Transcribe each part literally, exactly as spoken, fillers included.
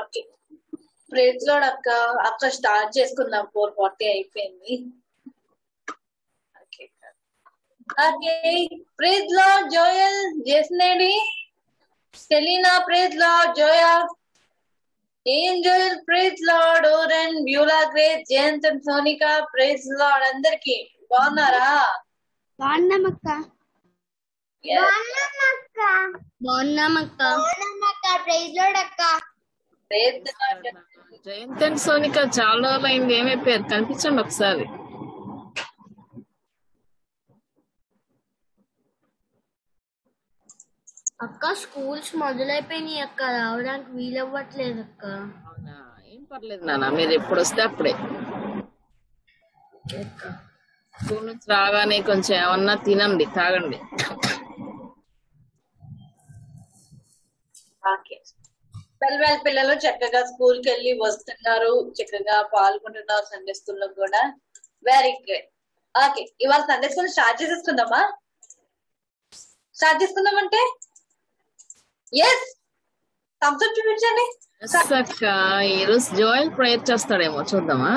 Okay praise lord అక్క అక్క start చేసుకుందాం four forty అయిపోయింది okay okay praise lord Joel జెస్నేడి Selina praise lord Joya Angel praise lord Oren Beulah Grace జెంట్ and Sonika praise lord అందరికి బాగున్నారా బాగున్నామక్క బాగున్నామక్క బాగున్నామక్క బాగున్నామక్క ప్రైజ్ లార్డ్ అక్క జయంత్ అండ్ సోనిక చాలా రోజులు అయింది ఏమైపోయారు కనిపించండి ఒకసారి అక్క స్కూల్స్ మొదలైపోయినాయి అక్క రావడానికి వీలవ్వట్లేదు అక్క అవునా ఏం పర్లేదు నాన్న మీరు ఎప్పుడు వస్తే అప్పుడే స్కూల్ నుంచి రాగానే కొంచెం ఏమన్నా తినండి తాగండి వెల్ వెల్ పిల్లలు చక్కగా స్కూల్ కి వెళ్ళి వస్తున్నారు చక్కగా పాల్గొంటున్నారు సండే స్కూల్లో కూడా వెరీ గుడ్ ఓకే ఇవాళ సండే స్కూల్ స్టార్ట్ చేసేసుకుందామా స్టార్ట్ చేసుకుందామంటే ఎస్ తప్పదు చూపించండి ఈరోజు జోయల్ ప్రేయర్ చేస్తాడేమో చూద్దామా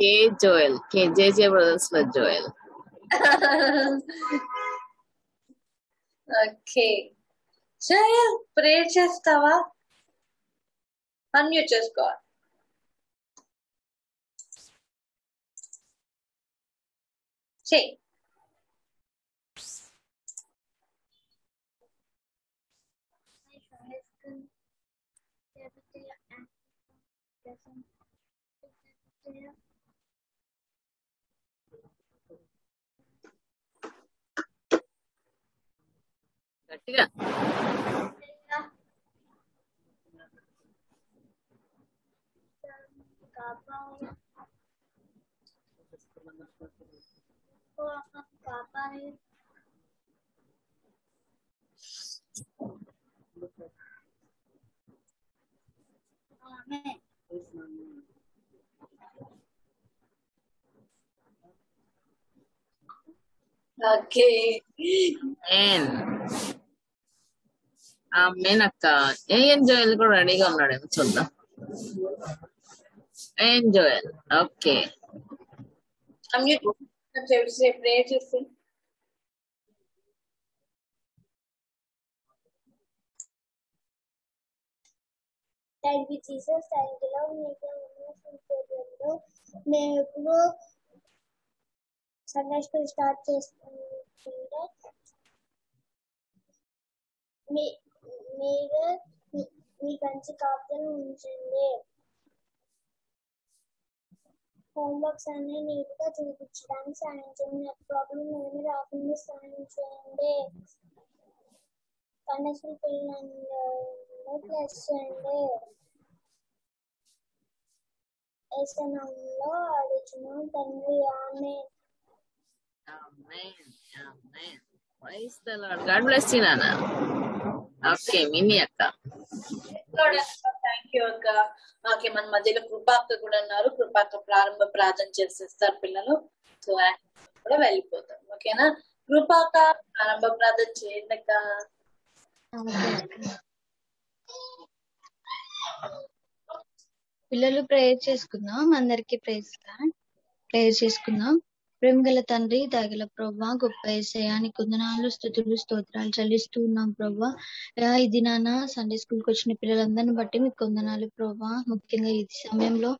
కే జోయల్ కే జేజే బ్రదర్స్ లో జోయల్ ఓకే జోయల్ ప్రేయర్ చేస్తావా అన్మ్యూట్ చేసుకో చెయ్ గట్టిగా Okay. And. ఆమెన్ అక్క ఏంజోయల్ కూడా రెడీగా ఉన్నాడేమో చూద్దాం ఏంజోయల్ ఓకే ప్రే చేసి thank you Jesus thank you మేము ఎప్పుడు సండే స్కూల్ స్టార్ట్ చేసుకుంటే మీ మీరు మీ మంచి కాపుదల ఉంచండి హోంవర్క్స్ అన్ని నీట్గా చూపించడానికి సాయం చేయండి ప్రాబ్లం ఏమి రాకుండా సాయం చేయండి కనీసం పిల్లలను ప్లస్ చేయండి ఏ సమయంలో అడిచిన తండ్రి amen amen amen praise the lord God bless you నానా ఓకే మిన్నీ అక్క థ్యాంక్ యూ అక్క ఓకే మన మధ్యలో కృపాక్క కూడా ఉన్నారు కృపాక్క ప్రారంభ ప్రార్థన చేసేస్తారు పిల్లలు సో కూడా వెళ్ళిపోతాం ఓకేనా కృపాక్క ప్రారంభ ప్రార్థన చేయండి అక్క పిల్లలు ప్రేయర్ చేసుకుందాం అందరికి ప్రేయర్ ప్రేయర్ చేసుకుందాం ప్రేమగల తండ్రి దయగల ప్రభా గొప్ప యేసయ్యా నీకు వందనాలు స్తుతులు స్తోత్రాలు చెల్లిస్తూ ఉన్నాం ప్రభా ఈ దినాన సండే స్కూల్ కి వచ్చిన పిల్లలందరిని బట్టి మీకు వందనాలు ప్రభా ముఖ్యంగా ఈ సమయంలో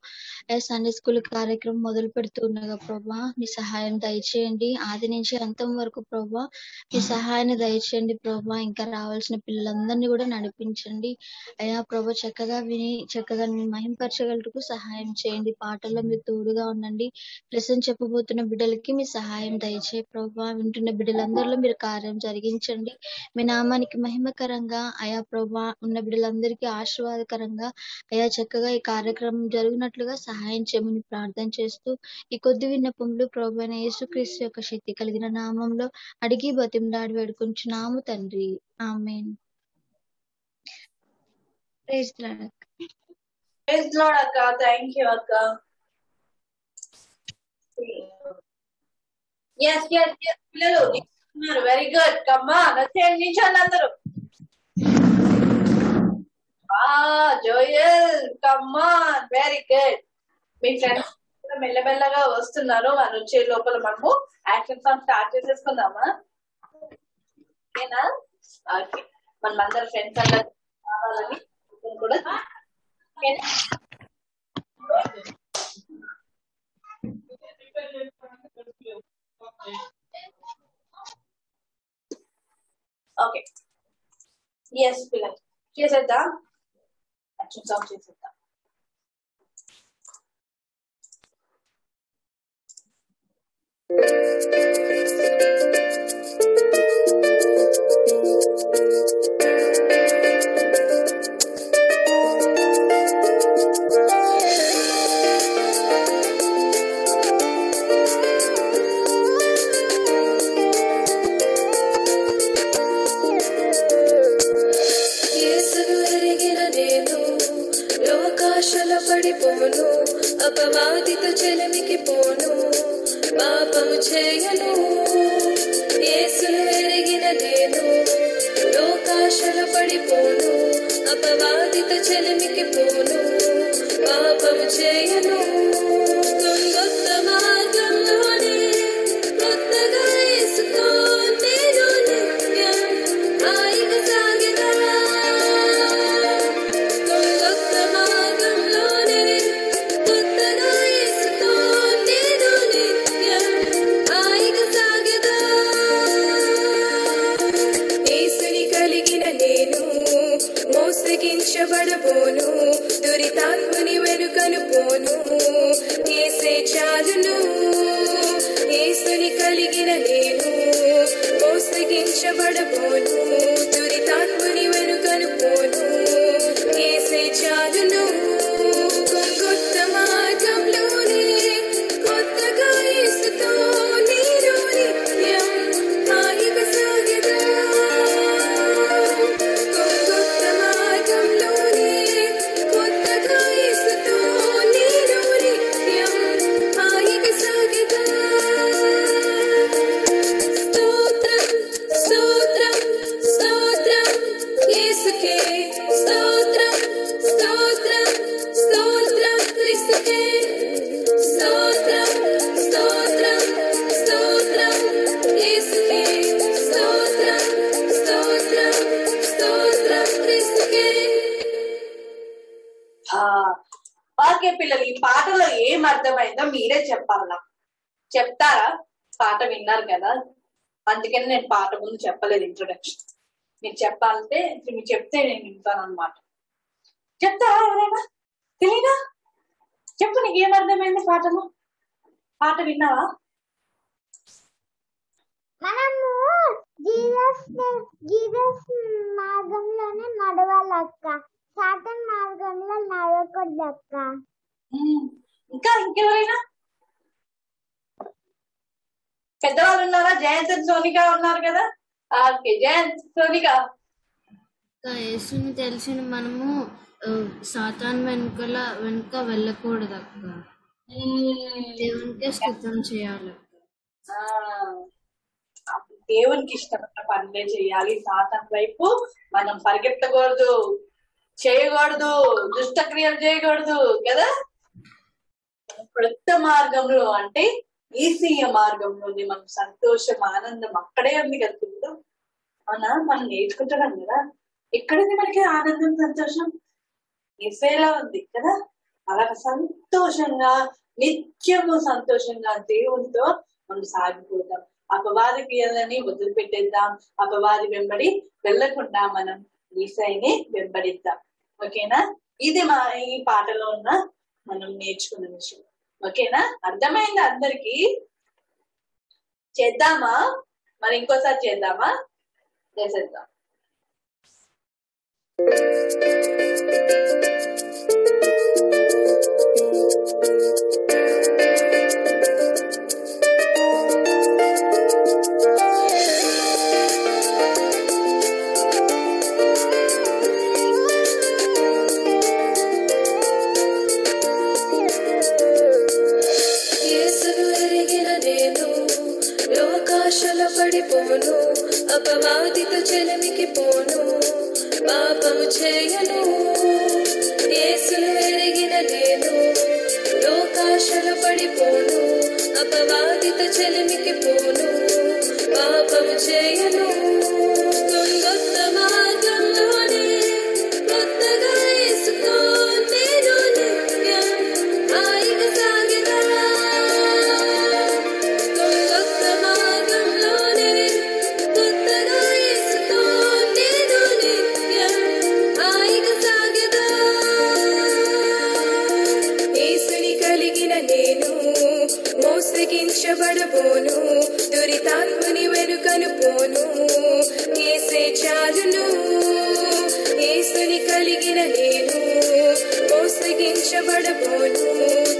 సండే స్కూల్ కార్యక్రమం మొదలు పెడుతూ ఉండగా ప్రభా మీ సహాయం దయచేయండి ఆది నుంచి అంతం వరకు ప్రభా మీ సహాయాన్ని దయచేయండి ప్రభా ఇంకా రావాల్సిన పిల్లలందరినీ కూడా నడిపించండి అయ్యా ప్రభా చక్కగా విని చక్కగా మీ మహింపరచగలకు సహాయం చేయండి పాటల్లో మీరు తోడుగా ఉండండి ప్రశ్న చెప్పబోతున్న బిడ్డలు మీ సహాయం దయచే ప్రభా వింటున్న బిడ్డలందరిలో మీరు కార్యం జరిగించండి మీ నామానికి మహిమకరంగా అయా ప్రభా ఉన్న బిడ్డలందరికీ ఆశీర్వాదకరంగా అయా చక్కగా ఈ కార్యక్రమం జరిగినట్లుగా సహాయం చేయమని ప్రార్థన చేస్తూ ఈ కొద్ది విన్నపములు ప్రభు అయిన యేసుక్రీస్తు యొక్క శక్తి కలిగిన నామంలో అడిగి బతిమలాడి వేడుకుంటున్నాము తండ్రి amen praise the lord praise the lord అక్క థాంక్ యూ అక్క yes yes yes పిల్లలు ఉన్నారు very good come on వచ్చేయండి అందరూ Ah, Joel, come on, very good. Me friends, mella mellaga vastunnaru anuche lopala manamu action song start chesukundama. Okay na? Okay. Manamandar friends alla kavalani kuda. Okay na? Okay. Yes, Pilar. చేసేద్దా action song చేసేద్దా अपवादित जनमिकी पोनु पापमु चेयनु येसुनु एरिगिन देनु लोकाशलु पडिपोनु अपवादित जनमिकी पोनु पापमु चेयनु అందుకని నేను పాట ముందు చెప్పలేదు ఇంట్రడక్షన్ నేను చెప్పాలంటే మీరు చెప్తే నేను వింటాను అన్నమాట చెప్తారా ఎవరైనా తెలియదా చెప్పు నీకు ఏం అర్థమైంది పాటను పాట విన్నావా మనము జీసస్ జీసస్ మార్గంలోనే నడవాలక్క సాతాన్ మార్గంలో నడవకూడదక్క ఇంకా ఇంకెవరైనా పెద్దవాళ్ళు ఉన్నారా జయంత్ సోనికా ఉన్నారు కదా ఓకే జయంత్ సోనికా కా యేసుని తెలిసిన మనము సాతాన్ వెనుకల వెనుక వెళ్ళకూడదు అక్క దేవునికి స్తుతం చేయాలి ఆ దేవునికి ఇష్టపడిన పనులే చేయాలి సాతాన్ వైపు మనం పరిగెత్తకూడదు చేయకూడదు దుష్ట క్రియలు చేయకూడదు కదా ప్రత్య మార్గంలో అంటే ఈసీయ మార్గంలోనే మనం సంతోషం ఆనందం అక్కడే ఉంది కదా అవునా మనం నేర్చుకుంటున్నాం కదా ఎక్కడైతే మనకి ఆనందం సంతోషం ఏసేలా ఉంది కదా అలా సంతోషంగా నిత్యము సంతోషంగా దేవునితో మనం సాగిపోతాం అపవాది క్రియలని వదిలిపెట్టేద్దాం అపవాది వెంబడి వెళ్ళకుండా మనం ఈసైని వెంబడిద్దాం ఓకేనా ఇది మా ఈ పాటలో ఉన్న మనం నేర్చుకున్న విషయం ఓకేనా అర్థమైంది అందరికి చేద్దామా మరి ఇంకోసారి చేద్దామా చేసేద్దాం अपवादित जनमिकी पोनु पापा मुझे బడబోను దురితాత్మని వెనుకను పోను ఏసే చాలును ఏసుని కలిగిన నేను మోసగించబడబోను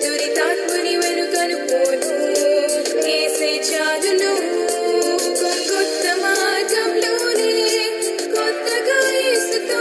దురితాత్మని వెనుకను పోను ఏసే చాలును కొత్త మార్గంలోనే కొత్తగా ఏసుతో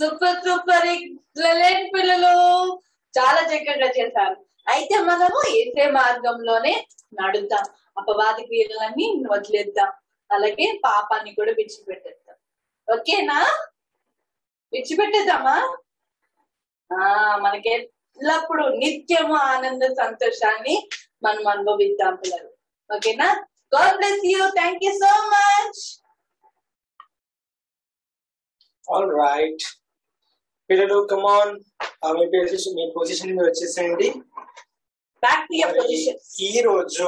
సూపర్ సూపర్ లెలెన్ పిల్లలు చాలా చక్కగా చేశారు. అయితే మనము ఏసే మార్గంలోనే నడుద్దాం, అపవాది క్రియలన్నీ వదిలేద్దాం, అలాగే పాపాన్ని కూడా విడిచిపెట్టేద్దాం. ఓకేనా? విడిచిపెట్టేద్దామా? ఆ మనకి ఎల్లప్పుడూ నిత్యము ఆనంద సంతోషాన్ని మనం అనుభవిద్దాం పిల్లలు. ఓకేనా? God bless you. Thank you so much. All right పిల్లలు, కమ్ ఆన్, మీ పొజిషన్ మీ పొజిషన్ మీరు వచ్చేసేయండి. Back to your position. ఈ రోజు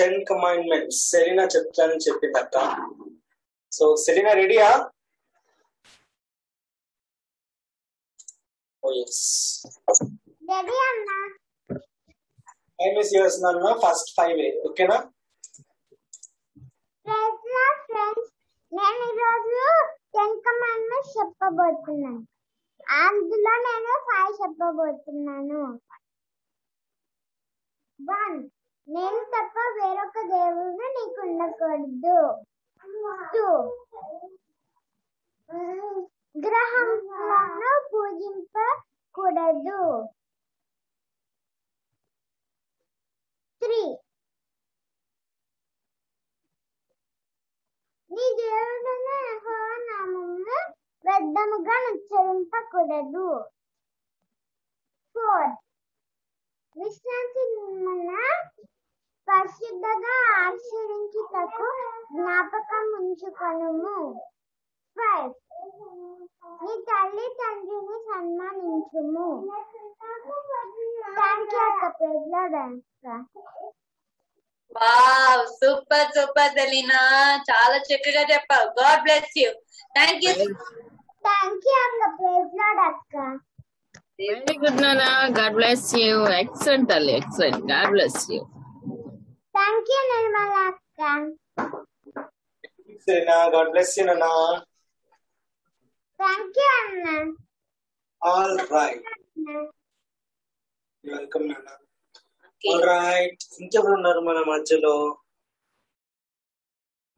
టెన్ కమాండ్మెంట్స్ సెలీనా చెప్తానని చెప్పిందట. సో సెలీనా రెడీయా? ఓ yes రెడీ అమ్మా. ఐ మిస్ యువర్స్ నాన్న ఫస్ట్ ఫైవ్. ఓకేనా? ఫ్రెండ్స్ నా ఫ్రెండ్స్ నేను ఈ రోజు టెన్ కమాండ్మెంట్స్ చెప్పబోతున్నాను. అందులో నేను ఫైవ్ చెప్పబోతున్నాను. వన్, నేను తప్ప వేరొక దేవుడు నీకు ఉండకూడదు. టూ, గ్రహములను పూజింపకూడదు. త్రీ, నీ దేవుడైన యెహోవా నామమును వ్యర్థముగా ఉచ్చరింపకూడదు. ఫోర్, విశ్రాంతి దినమున పరిశుద్ధంగా ఆచరించుటకు జ్ఞాపకం ఉంచుకొనుము. ఫైవ్, నీ తల్లి తండ్రిని సన్మానించుము. థ్యాంక్ యూ అక్క. పేర్లో dance. Wow, super super Dalina, చాలా చక్కగా చెప్పావు. God bless you. Thank you. Thank you అక్క. ప్రైజ్ లార్డ్ అక్క. వెరీ గుడ్ నానా. God bless you. ఎక్సలెంట్ తల్లి, excellent. God bless you. Thank you Nirmala అక్క. సరేనా? గాడ్ బ్లెస్ యూ నానా. థ్యాంక్ యూ అన్న. ఆల్ రైట్, వెల్కమ్ నానా. ఇంకెవరు ఉన్నారు మన మధ్యలో?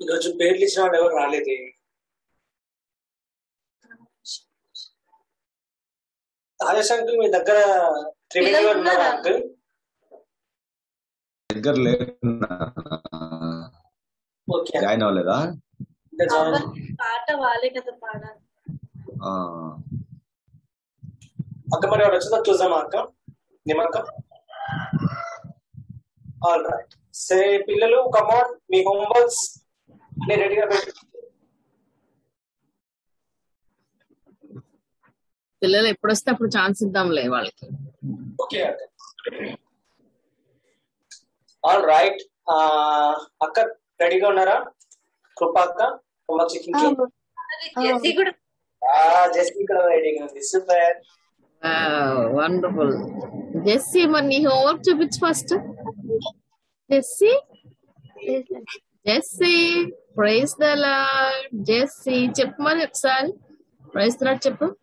ఈరోజు పేర్లు ఇచ్చిన వాళ్ళు ఎవరు రాలేదు. రాజేష్ అంకుల్ మీ దగ్గర త్రివేణి గారు ఉన్నారా? అంకుల్ దగ్గర లేదు. జాయిన్ అవ్వలేదా? అక్క మరి ఎవరు వచ్చిందో చూసామా అక్క? నిమ్మక్క. All right. సే పిల్లలు, కమ్ ఆన్, మీ హోంవర్క్స్ అన్ని రెడీగా పెట్టండి. పిల్లలు ఎప్పుడు వస్తే అప్పుడు ఛాన్స్ ఇద్దాంలే వాళ్ళకి. ఓకే అక్క. ఆల్ రైట్ అక్క, రెడీగా ఉన్నారా? కృపా అక్క homework checking. Ah, Jessie collaborating with me. Super. Wow, wonderful. Jessie, Manny, over to which first? Jessie? Jessie, praise the Lord. Jessie, Chipman, Epsal. Praise the Lord, Chipman.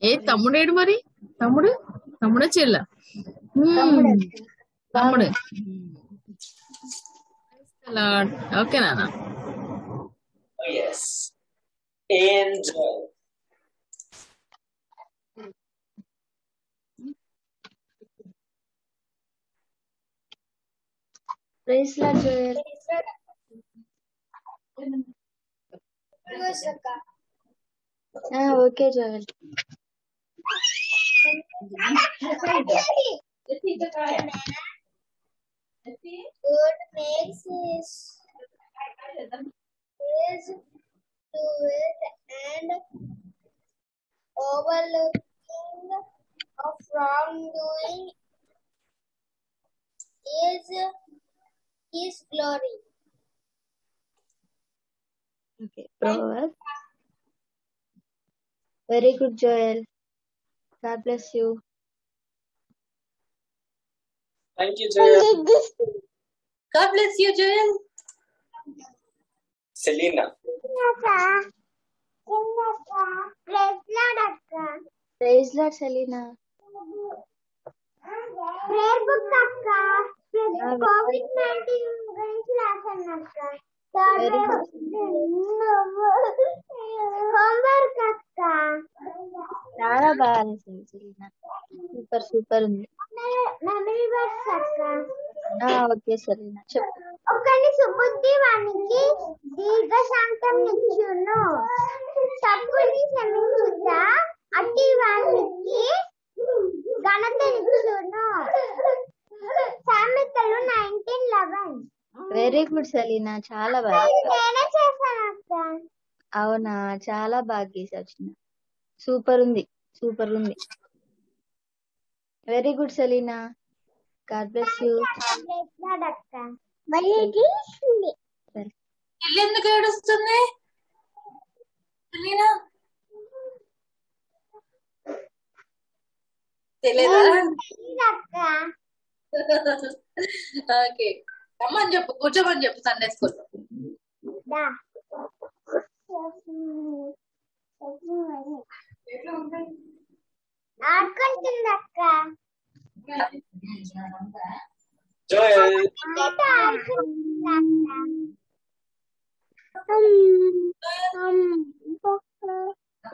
Hey, Tamudu, Edmari? Tamudu? Tamudu, Chilla. Hmm. Tamudu. Praise the Lord. Okay, Nana. Oh, yes. Angel. Praise Lord, Joel. Ah, okay, Joel. Good makes his praise to it and overlooking of wrongdoing is His glory. Okay, Proverbs. Very good, Joel. God bless you. Thank you, Joel. God bless you, Joel. Selena. Praise Lord, Selena. Prayer book, Akka. covid nineteen class, Akka. Homework, Akka. Nara baale Selena. Super, super. Memory verse, Akka. Ah, okay, Selena. Chep. Okani subudhi vaniki dirgha shantam nichuno. Sabuni samichuta atti vaniki. Very good Selina, చాలా బాగా. అవునా, చాలా బాగా గీసావు చిన్న. Super ఉంది, super ఉంది. Very good Selina. God bless you. ఎందుకు ఏడుస్తుంది సెలీనా? ఓకే, రమ్మని చెప్పు, కూర్చోమని చెప్పు Sunday school.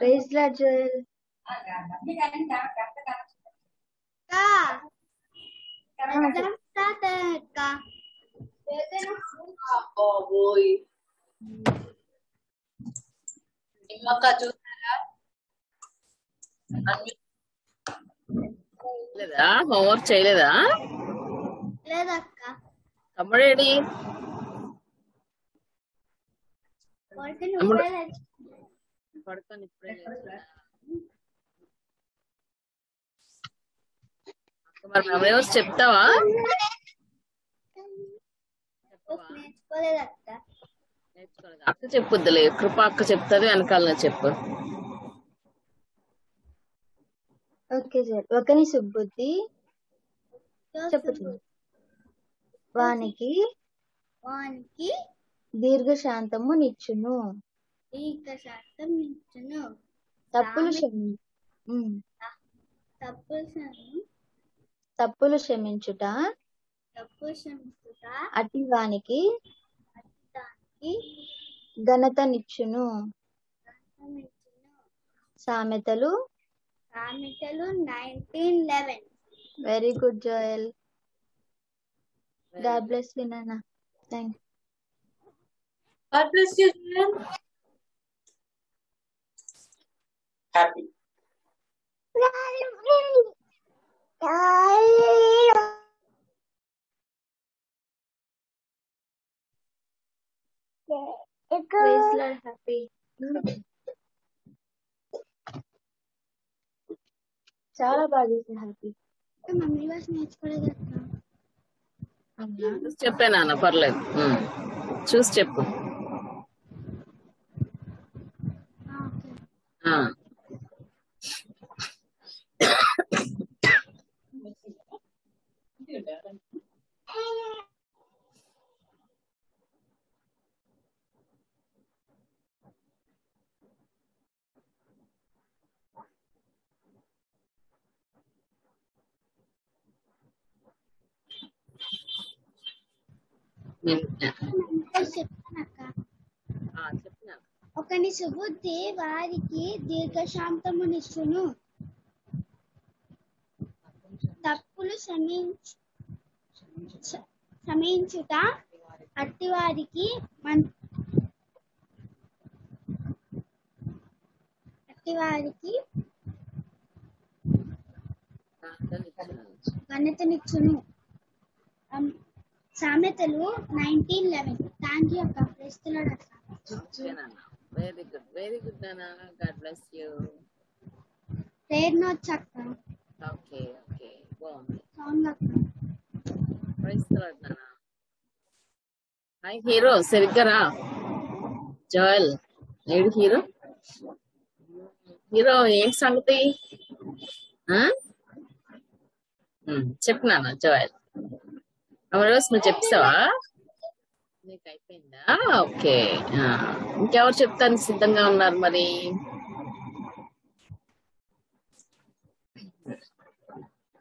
Praise lord Joel. Ka. Kalam tata ka. Vedana ka boy. Nimma ka chusara. Leda, homework cheyaleda? Leda akka. Tamredi. Portani upade. Portani upade. ఎవరు చెప్తావా? అక్క చెప్పుద్దులే, కృప అక్క చెప్తాది, వెనకాల చెప్పు. Okay sir. ఒకని సుబ్బుద్ధి చెప్పు, వానికి వానికి దీర్ఘశాంతము నిచ్చును. దీర్ఘశాంతం నిచ్చును. తప్పులు క్షమి తప్పులు క్షమి తప్పులు క్షమించుట అతి వానికి ఘనత నిచ్చును. సామెతలు. Very good Joel. God bless you నాన్న. Thank you. God bless you Joel. Happy. చాలా బాగా హ్యాపీ. మమ్మీ వాస్ నేర్చుకోలేదు అక్క. చెప్పానా, పర్లేదు, చూసి చెప్పు. हाँ శుభుద్ధి వారికి దీర్ఘశాంతము నిచ్చును, తప్పులు క్షమించుట అట్టి వారికి అట్టి వారికి ఘనతనిచ్చును. సామెతలు నైన్టీన్ ఎలెవెన్. థ్యాంక్ యూ అక్క. ప్రస్తుతం very good very good Nana, God bless you. Prayer no chakka. okay okay go on sound akka. Praise the Lord Nana. Hi hero serigara Joel lead hero hero em sangathi ha hmm chepna Nana Joel avaros nu chepsava అయిపోయిందా? Okay ఇంకెవరు చెప్తాను సిద్ధంగా ఉన్నారు మరి?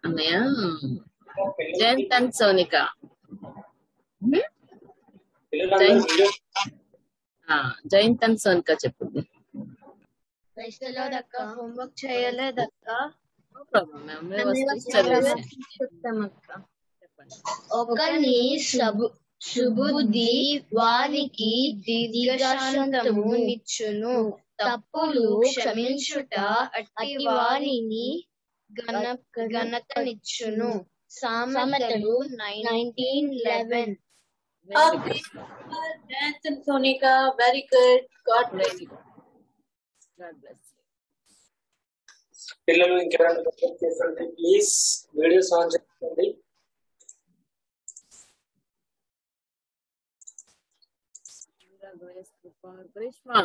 అన్నయ్య Jayanth and Sonika Jayanth and Sonika చెప్పింది. Homework చేయలేదక్క. ఒకరిని సబు శుభుద్ధి వారికి దీర్ఘశాంతము నిచ్చును, తప్పులు క్షమించుట అట్టి వారిని ఘనతనిచ్చును. సామెతలు nineteen eleven. Sonika very good. God bless you. God bless you. పిల్లలు ఇంకెవరైనా సబ్స్క్రైబ్ చేయండి ప్లీజ్. వీడియోస్ ఆన్ చేయండి. Grishma,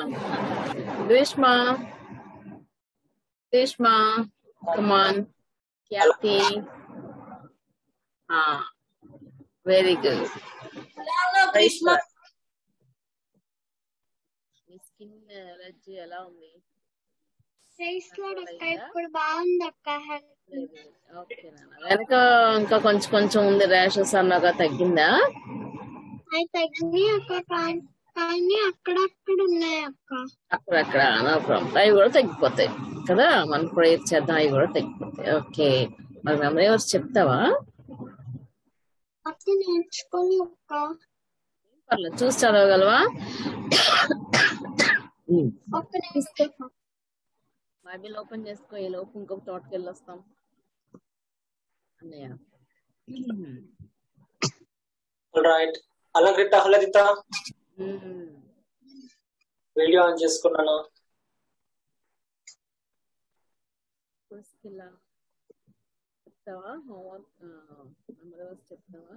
Grishma, Grishma, come on, Kathy. Ah, very good. Hello, Grishma. My skin allergy, allow me. Face load of type for bound up ka hai. Okay, Nana. Where ka unka kunch kunch unde rashes anna ka taginda. I tagni unka pan. అక్కడక్కడ no problem. అవి కూడా తగ్గిపోతాయి కదా, మనం prayer చేద్దాం, అవి కూడా తగ్గిపోతాయి. ఓకే మరి రమణ ఎవరు చెప్తావా? పర్లేదు, చూసి చదవగలవా? బైబిల్ ఓపెన్ చేసుకో, ఈ లోపు ఇంకొక తోటకి వెళ్ళొస్తాం అన్నయ్య. అలంకృత అహలదిత వీడియో ఆన్ చేసుకున్నాను. చెప్తావా హోంవర్క్ చెప్తావా?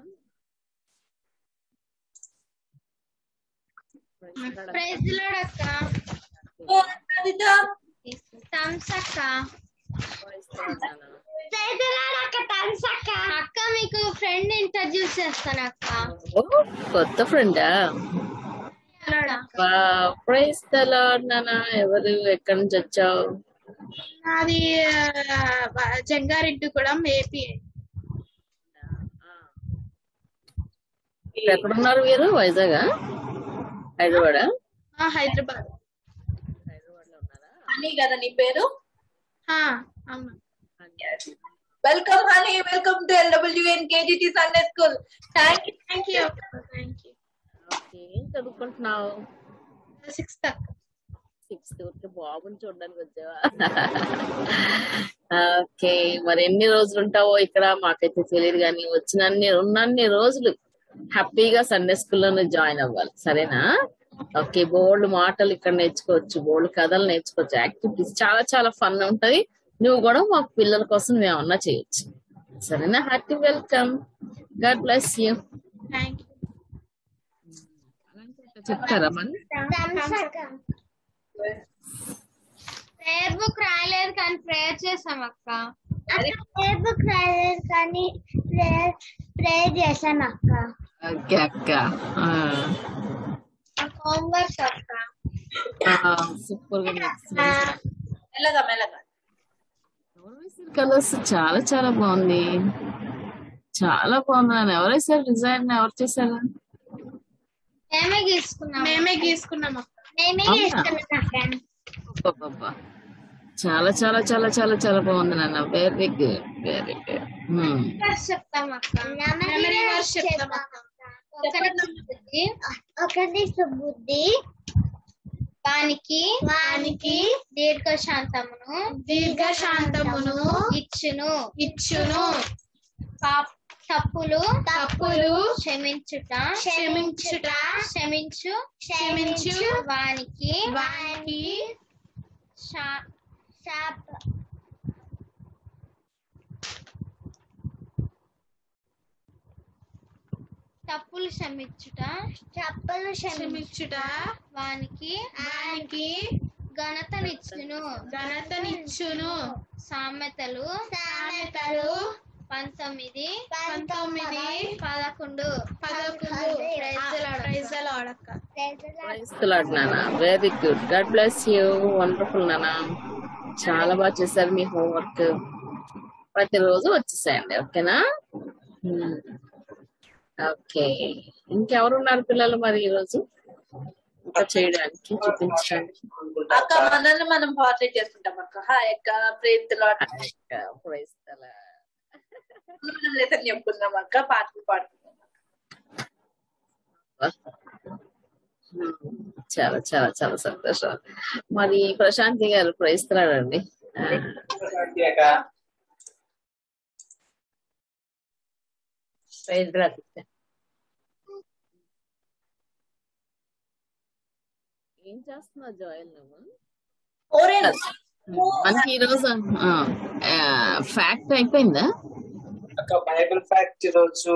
అక్క మీకు ఫ్రెండ్ ఇంట్రడ్యూస్ చేస్తాను అక్క. కొత్త ఫ్రెండా? ప్రైజ్ ద లార్డ్ నాన్న. ఎవరు, ఎక్కడి నుంచి వచ్చావు? నాది జంగారెడ్డి కూడా ఏపీ. ఎక్కడున్నారు మీరు? వైజాగ్, హైదరాబాద్? హైదరాబాద్. హైదరాబాద్ లో ఉన్నారా? హనీ కదా నీ పేరు? Welcome Honey, welcome to LWN KGT Sunday school. Thank you thank you thank you. Okay చదువుకుంటున్నావు? సిక్స్త్. Sixth okay. బాబుని చూడడానికి వచ్చావా? ఓకే మరి ఎన్ని రోజులు ఉంటావో ఇక్కడ మాకైతే తెలియదు, కానీ వచ్చినన్ని ఉన్నన్ని రోజులు హ్యాపీగా సండే స్కూల్లోనే జాయిన్ అవ్వాలి, సరేనా? ఓకే బోల్డ్ మాటలు ఇక్కడ నేర్చుకోవచ్చు, బోల్డ్ కథలు నేర్చుకోవచ్చు, యాక్టివిటీస్ చాలా చాలా ఫన్ ఉంటది. నువ్వు కూడా మాకు పిల్లల కోసం మేమన్నా చేయొచ్చు, సరేనా? Hearty welcome. God bless you. Thank you. చెప్తారా? ప్రేయర్ బుక్ రాయలేదు కానీ ప్రేయర్ చేసాం అక్క. ప్రేయర్ బుక్ రాయలేదు కానీ ప్రేయర్ ప్రేయర్ చేసాం అక్క. ఓకే అక్క. హోంవర్క్ అక్క. సూపర్ గా నచ్చింది. మెల్లగా మెల్లగా కలర్స్ చాలా చాలా బాగుంది, చాలా బాగున్నాను. ఎవరైసారు డిజైన్ ఎవరు చేశారు? మేమే గీసుకున్నాం. మేమే గీసుకున్నాం అక్క. మేమే గీసుకున్నాం అక్క. అబ్బా చాలా చాలా చాలా చాలా చాలా బాగుంది నాన్న. Very good very good. చెప్తాం అక్క. మెమరీ వర్క్ చెప్తాం అక్క. ఒకటి ఒకటి సుబుద్ధి వానికి వానికి దీర్ఘ శాంతమును దీర్ఘ శాంతమును ఇచ్చును ఇచ్చును తప్పులు తప్పులు క్షమించుట క్షమించుట క్షమించు క్షమించు వానికి వానికి తప్పులు క్షమించుట తప్పులు క్షమించుట వానికి వానికి ఘనతనిచ్చును ఘనతనిచ్చును సామెతలు సామెతలు పంతొమ్మిది పంతొమ్మిది పదకొండు పదకొండు. Very good. God bless you. Wonderful నానా, చాలా బాగా చేశారు మీ హోంవర్క్. ప్రతిరోజు వచ్చేసాయండి ఓకేనా? ఓకే. ఇంకెవరున్నారు పిల్లలు మరి ఈరోజు ఇంకా చేయడానికి చూపించడానికి? అక్క మనల్ని మనం పార్టీ చేసుకుంటాం అక్క. హాయ్ అక్క. ప్రేస్తలా చెప్పుకుందాం అక్క. పాటలు పాడుకుందాం. చాలా చాలా చాలా సంతోషం. మరి ప్రశాంతి గారు ప్రయత్నిస్తున్నారండి. ఏం చేస్తున్నావు జోయల్ నువ్వు? మనకి ఈరోజు ఫ్యాక్ట్ అయిపోయిందా? బైబిల్ ఫ్యాక్ట్ ఈరోజు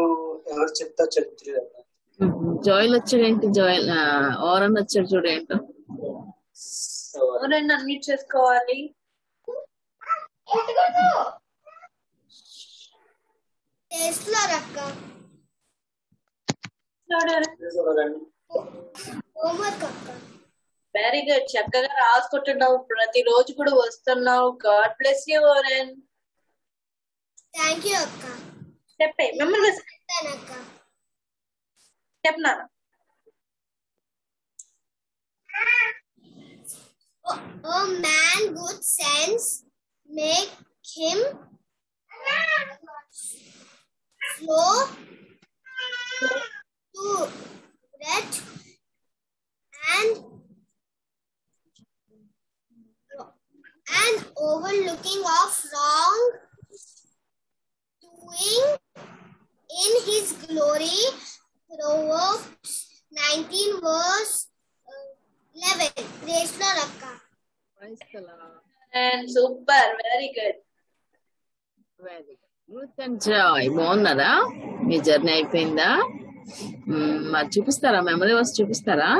ఎవరు చెప్తా చెప్తారు. జాయిల్ వచ్చాడు ఏంటి? జాయిల్ ఓరన్ వచ్చాడు చూడు. ఏంటో ఓరన్ అన్ని చేసుకోవాలి. Very good. చక్కగా రాసుకుంటున్నావు, ప్రతి రోజు కూడా వస్తున్నావు. God bless you Oren. Thank you అక్క. చెప్పే మిమ్మల్ని అక్క. చెప్పనారా? A man's good sense make him slow to wrath and overlooking of wrong doing in his glory provoke nineteen verse eleven. Praise the Lord akka. Praise the Lord. And super, very good, very good. Ruth and Joy bonnada me journey aipinda. Mar chupistara memory verse chupistara?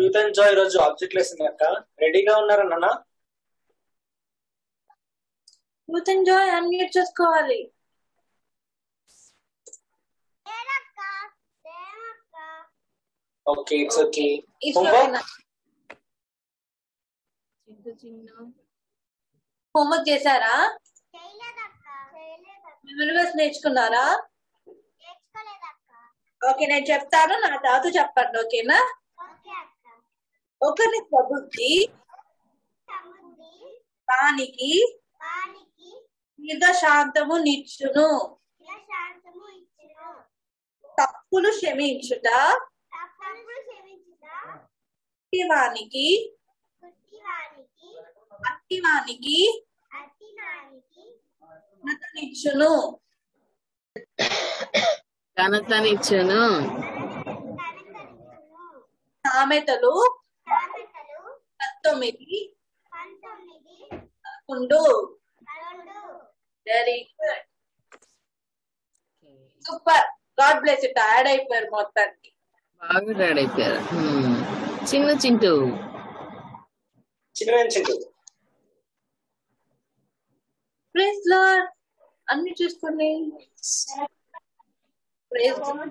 Ruth and Joy roju object lesson akka. Ready ga unnara nana? Ruth and Joy unmute చేసుకోవాలి. Okay, it's okay. Homework. Chintu chinnu. Homework chesara? Cheyaleda akka. Cheyaleda. Memory verse నేర్చుకున్నారా? నేర్చుకోలేదు అక్క. Okay నేను చెప్తాను, నా తాతు చెప్పండి ఓకేనా? Okay అక్క. ఒకని సబుద్ధి సబుద్ధి వానికి వానికి దీర్ఘ శాంతము నిచ్చును దీర్ఘ శాంతము ఇచ్చును తప్పులు క్షమించుట వానికి అతివానికి ఘనతనిచ్చును ఘనతనిచ్చును సామెతలు పంతొమ్మిది పంతొమ్మిది. Very good super. God bless you. Tired అయిపోయారు మొత్తానికి. బాగా టైర్డ్ అయిపోయారు. చిన్న Chintu Chimran Chintu. Praise Lord. Unmute your name. Praise Lord.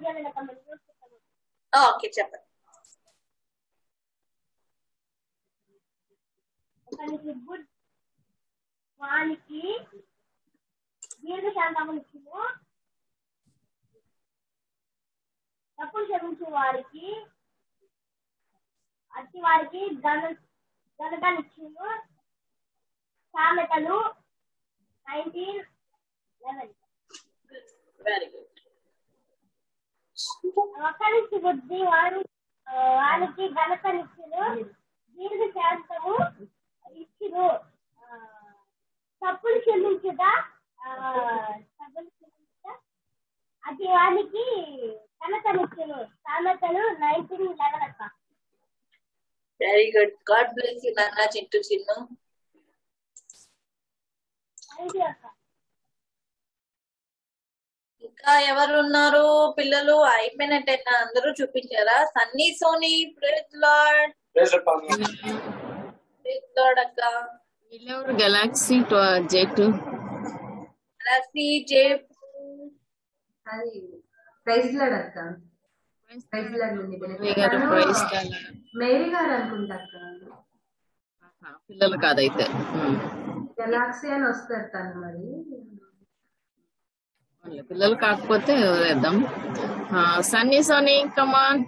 Oh, okay, chapter. Good. One key. Here the Shantaman is more. Suppose I want to work. అతి వారికి ధన ధనదానిచ్చిండు సామెతలు పంతొమ్మిది పదకొండు. Very good. ఒకరికి బుద్ధి వారు వారికి ధనతనిచ్చిండు దీర్ఘ శాంతము ఇచ్చిండు తప్పులు చెల్లించుట తప్పులు చెల్లించుట అతి వారికి ధనతనిచ్చిండు సామెతలు పంతొమ్మిది పదకొండు అక్క. Very good. God bless you, Nana Chintu Chinnu. ఇంకా ఎవరు ఉన్నారు పిల్లలు? అయిపోయినట్టేనా? అందరూ చూపించారా? Sunny Sony praise lord. Praise lord అక్క. వీళ్ళెవరు? Galaxy J two. Galaxy J two. Hari praise lord అక్క. ప్రైజ్ లార్డ్ ఉంది పిల్లలు. ప్రైజ్ లార్డ్ మేరీ గారు అనుకుంటా అక్క. పిల్లలు కాదైతే గెలాక్సీ అని వస్తారు తను. మరి పిల్లలు కాకపోతే వేద్దాం. Sunny Sony come on.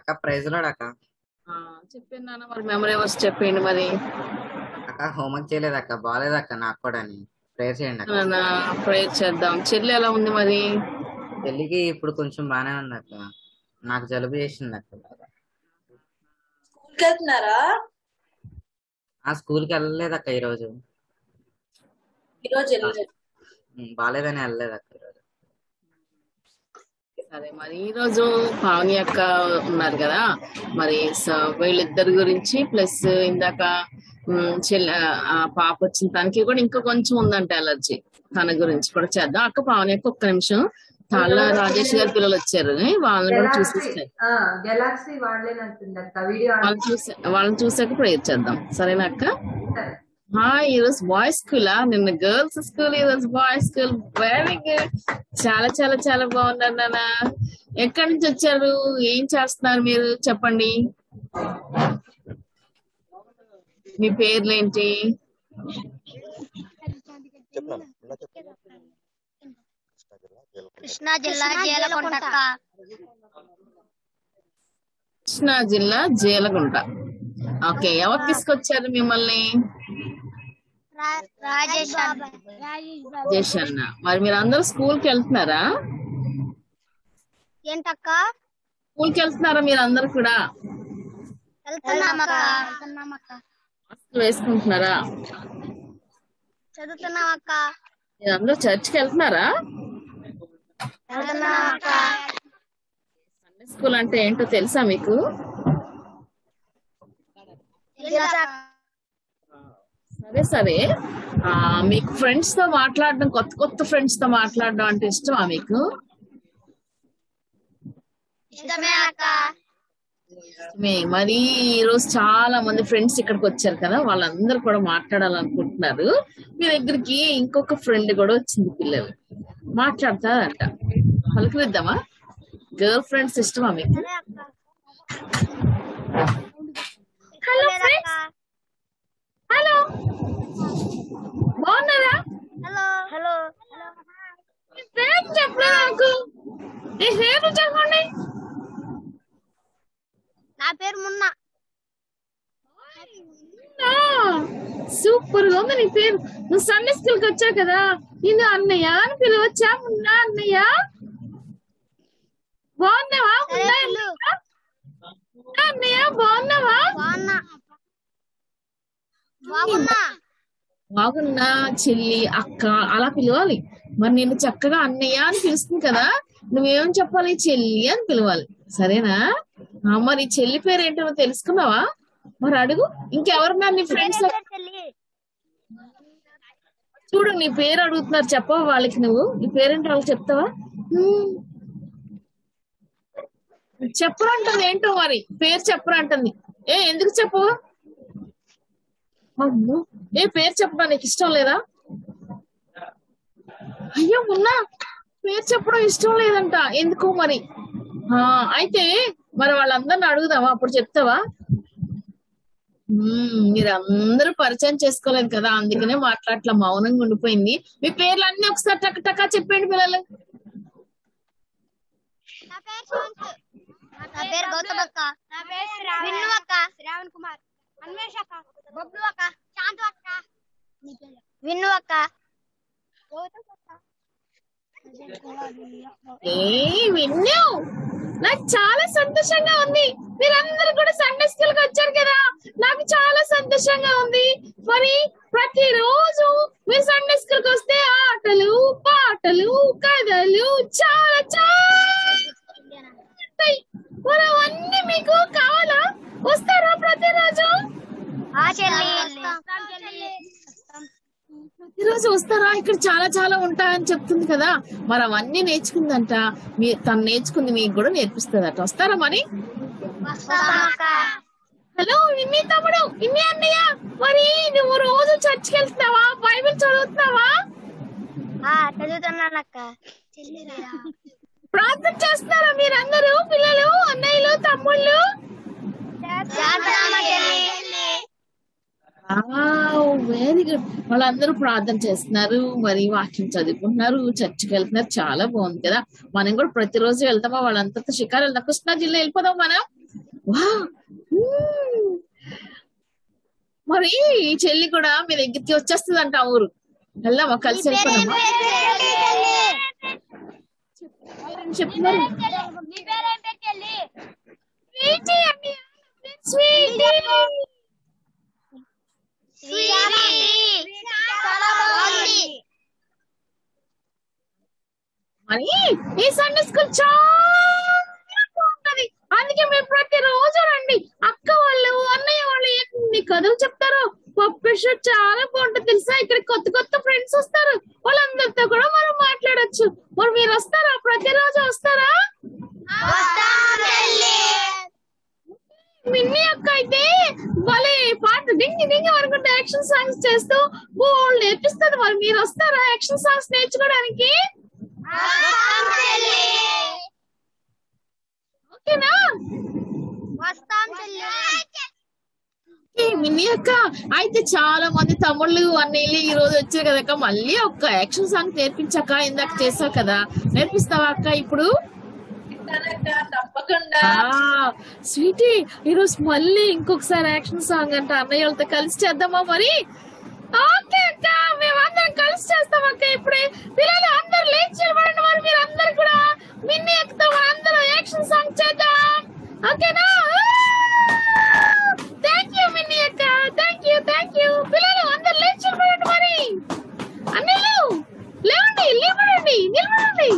అక్క ప్రైజ్ లార్డ్ అక్క. చెప్పండి నాన్న మరి మెమరీ వర్స్ చెప్పండి. మరి అక్క హోంవర్క్ చేయలేదక్క, బాగాలేదక్క నాకు కూడా. ప్రేయర్ చేయండి. ప్రేయర్ చేద్దాం. చెల్లి ఎలా ఉంది? మరి చెల్లికి ఇప్పుడు కొంచెం బానే ఉంది అక్క. నాకు జలుబు చేసింది అక్క. స్కూల్కి వెళ్తున్నారా? ఆ స్కూల్కి వెళ్ళలేదు అక్క. ఈ రోజు బాగాలేదని వెళ్ళలేదు అక్క. ఈరోజు సరే. మరి ఈ రోజు పావని అక్క ఉన్నారు కదా, మరి వీళ్ళిద్దరి గురించి ప్లస్ ఇందాక చెల్ల పాప వచ్చిన తనకి కూడా ఇంకా కొంచెం ఉందంటే అలర్జీ, తన గురించి కూడా చేద్దాం అక్క. పావని అక్క ఒక్క నిమిషం. చాలా రాజేష్ గారి పిల్లలు వచ్చారు, వాళ్ళని కూడా చూసిస్తారు. వాళ్ళని చూసాక ప్రేయర్ చేద్దాం. సరేనా అక్క? హాయ్. ఈరోజు బాయ్స్ స్కూలా? నిన్న గర్ల్స్ స్కూల్, ఈరోజు బాయ్స్ స్కూల్. Very good. చాలా చాలా చాలా బాగున్నారు నాన్న. ఎక్కడి నుంచి వచ్చారు? ఏం చేస్తున్నారు మీరు? చెప్పండి. మీ పేర్లేంటి? కృష్ణా జిల్లా జేలగుంట. కృష్ణా జిల్లా జేలగుంట. ఓకే. ఎవరు తీసుకొచ్చారు మిమ్మల్ని? రాజేష్ అన్న. మరి మీరు అందరు స్కూల్ కి వెళ్తున్నారా? ఏంటక్క స్కూల్ కి వెళ్తున్నారా మీరు అందరు కూడా? వేసుకుంటున్నారా? అందరూ చర్చికి వెళ్తున్నారా? సండే స్కూల్ అంటే ఏంటో తెలుసా మీకు? సరే సరే. ఆ మీకు ఫ్రెండ్స్ తో మాట్లాడడం, కొత్త కొత్త ఫ్రెండ్స్ తో మాట్లాడడం అంటే ఇష్టమా మీకు? మరి ఈ రోజు చాలా మంది ఫ్రెండ్స్ ఇక్కడికి వచ్చారు కదా, వాళ్ళందరూ కూడా మాట్లాడాలనుకుంటున్నారు. మీ దగ్గరికి ఇంకొక ఫ్రెండ్ కూడా వచ్చింది. పిల్లలు మాట్లాడతారంట. పలుకునిద్దామా? గర్ల్ ఫ్రెండ్స్ ఇష్టమా మీకు? Hello friends. హలో బాగున్నారా? Hello hello. చెప్పండి నాకు. చెప్పండి. నా పేరు మున్నా. సూపర్ గా ఉంది నీ పేరు. నువ్వు సండే స్కూల్ కి వచ్చావు కదా, నిన్ను అన్నయ్య అని పిలవచ్చా? మున్నా అన్నయ్య. బాగున్నావా అన్నయ్య? బాగున్నావా? బాగున్నా చెల్లి అక్క అలా పిలవాలి. మరి నేను చక్కగా అన్నయ్య అని పిలుస్తుంది కదా, నువ్వేం చెప్పాలి? చెల్లి అని పిలవాలి. సరేనా? మరి చెల్లి పేరు ఏంటో తెలుసుకున్నావా? మరి అడుగు. ఇంకెవరున్నారు నీ ఫ్రెండ్స్? చూడు నీ పేరు అడుగుతున్నారు. చెప్పవా వాళ్ళకి? నువ్వు నీ పేరెంట్ వాళ్ళకి చెప్తావా? చెప్పు అంటుంది ఏంటో మరి పేరు చెప్పు అంటుంది. ఏ ఎందుకు చెప్పు అమ్మ, ఏ పేరు చెప్పడం నీకు ఇష్టం లేదా? అయ్యో ఉన్నా పేరు చెప్పడం ఇష్టం లేదంట. ఎందుకు మరి? ఆ అయితే మరి వాళ్ళందరిని అడుగుదావా, అప్పుడు చెప్తావా? మీరందరూ పరిచయం చేసుకోలేదు కదా అందుకనే మాట్లాడట్లా, మౌనంగా ఉండిపోయింది. మీ పేర్లు అన్ని ఒకసారి టక్ టకా చెప్పండి పిల్లలు. నాకు చాలా సంతోషంగా ఉంది, మీరందరూ కూడా సండే స్కూల్ కి వచ్చారు కదా, నాకు చాలా సంతోషంగా ఉంది. మరి ప్రతి రోజు మీరు సండే స్కూల్ కి వస్తే ఆటలు పాటలు కథలు చాలా చాలాయి, మరి అవన్నీ మీకు కావాలా? వస్తారా ప్రతిరోజు? ఈరోజు వస్తారా? ఇక్కడ చాలా చాలా ఉంటాయని చెప్తుంది కదా, మరి అవన్నీ నేర్చుకుందంట, మీ తను నేర్చుకుంది మీకు కూడా నేర్పిస్తుందట. వస్తారా మరి? హలో ఇన్ని తమ్ముడు, ఇన్ని అన్నయ్య, మరి నువ్వు రోజు చర్చికి వెళ్తున్నావా? బైబిల్ చదువుతున్నావా? చదువుతున్నాను అక్క. ప్రార్థన చేస్తున్నారా మీరందరూ పిల్లలు, అన్నయ్యలు తమ్ముళ్ళు? వెరీ గుడ్, వాళ్ళందరూ ప్రార్థన చేస్తున్నారు, మరి వాక్యం చదువుకుంటున్నారు, చర్చికి వెళ్తున్నారు, చాలా బాగుంది కదా. మనం కూడా ప్రతిరోజు వెళ్తామా వాళ్ళంతా షికారు వెళ్తాం, కృష్ణా జిల్లా వెళ్ళిపోదాం మనం. వా మరి ఈ చెల్లి కూడా మీ దగ్గరికి వచ్చేస్తుందంట, ఆ ఊరు వెళ్దామా కలిసి వెళ్ళిపోదామా? చెప్తున్నారు మరి ఈ సండే స్కూల్ చాలా బాగుంటది, అందుకే మీరు ప్రతి రోజు రండి. అక్క వాళ్ళు అన్నయ్య వాళ్ళు ఎన్ని కథలు చెప్తారో, పప్పెషో చాలా బాగుంటుంది తెలుసా. ఇక్కడ కొత్త కొత్త ఫ్రెండ్స్ వస్తారు, వాళ్ళందరితో కూడా మనం మాట్లాడచ్చు. మరి మీరు వస్తారా? ప్రతిరోజు వస్తారా? మిన్నీ అక్క అయితే వాళ్ళే పాట డింగి డింగి వరకు యాక్షన్ సాంగ్స్ చేస్తూ బోల్డ్ నేర్పిస్తుంది, మరి మీరు వస్తారా యాక్షన్ సాంగ్స్ నేర్చుకోవడానికి? ఓకేనా? మిన్నీ అక్క అయితే చాలా మంది తమ్ముళ్ళు అన్నయ్యలు ఈ రోజు వచ్చారు కదక్క, మళ్ళీ ఒక్క యాక్షన్ సాంగ్ నేర్పించాక, ఇందాక చేసావు కదా, నేర్పిస్తావా అక్క ఇప్పుడు? తప్పకుండా స్వీటీ, ఈరోజు మళ్ళీ ఇంకొకసారి యాక్షన్ సాంగ్ అంటే అన్నయ్య వాళ్ళతో కలిసి చేద్దామా మరి? ఓకే అక్క, మేమందరం కలిసి చేస్తాం అక్క. ఇప్పుడే పిల్లలు అందరు లేచి నిలబడండి, మరి మీరు అందరు కూడా మిన్నీ అక్కతో అందరూ యాక్షన్ సాంగ్ చేద్దాం, ఓకేనా? థ్యాంక్ యూ మిన్నీ అక్క, థ్యాంక్ యూ థ్యాంక్ యూ. పిల్లలు అందరు లేచి నిలబడండి, మరి అన్నయ్యలు లేవండి, నిలబడండి నిలబడండి.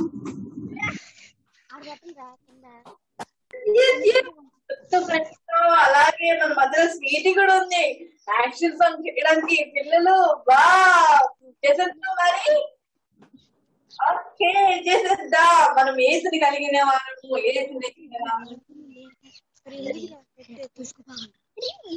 అలాగే మన మధ్యలో స్వీటీ కూడా ఉంది యాక్షన్ సాంగ్ చేయడానికి, పిల్లలు బాగా చేసేద్దాం మరి. ఓకే చేసేద్దాం, మనం ఏసుని కలిగిన వారు, ఏసుని పడిపోను, అపవాదికి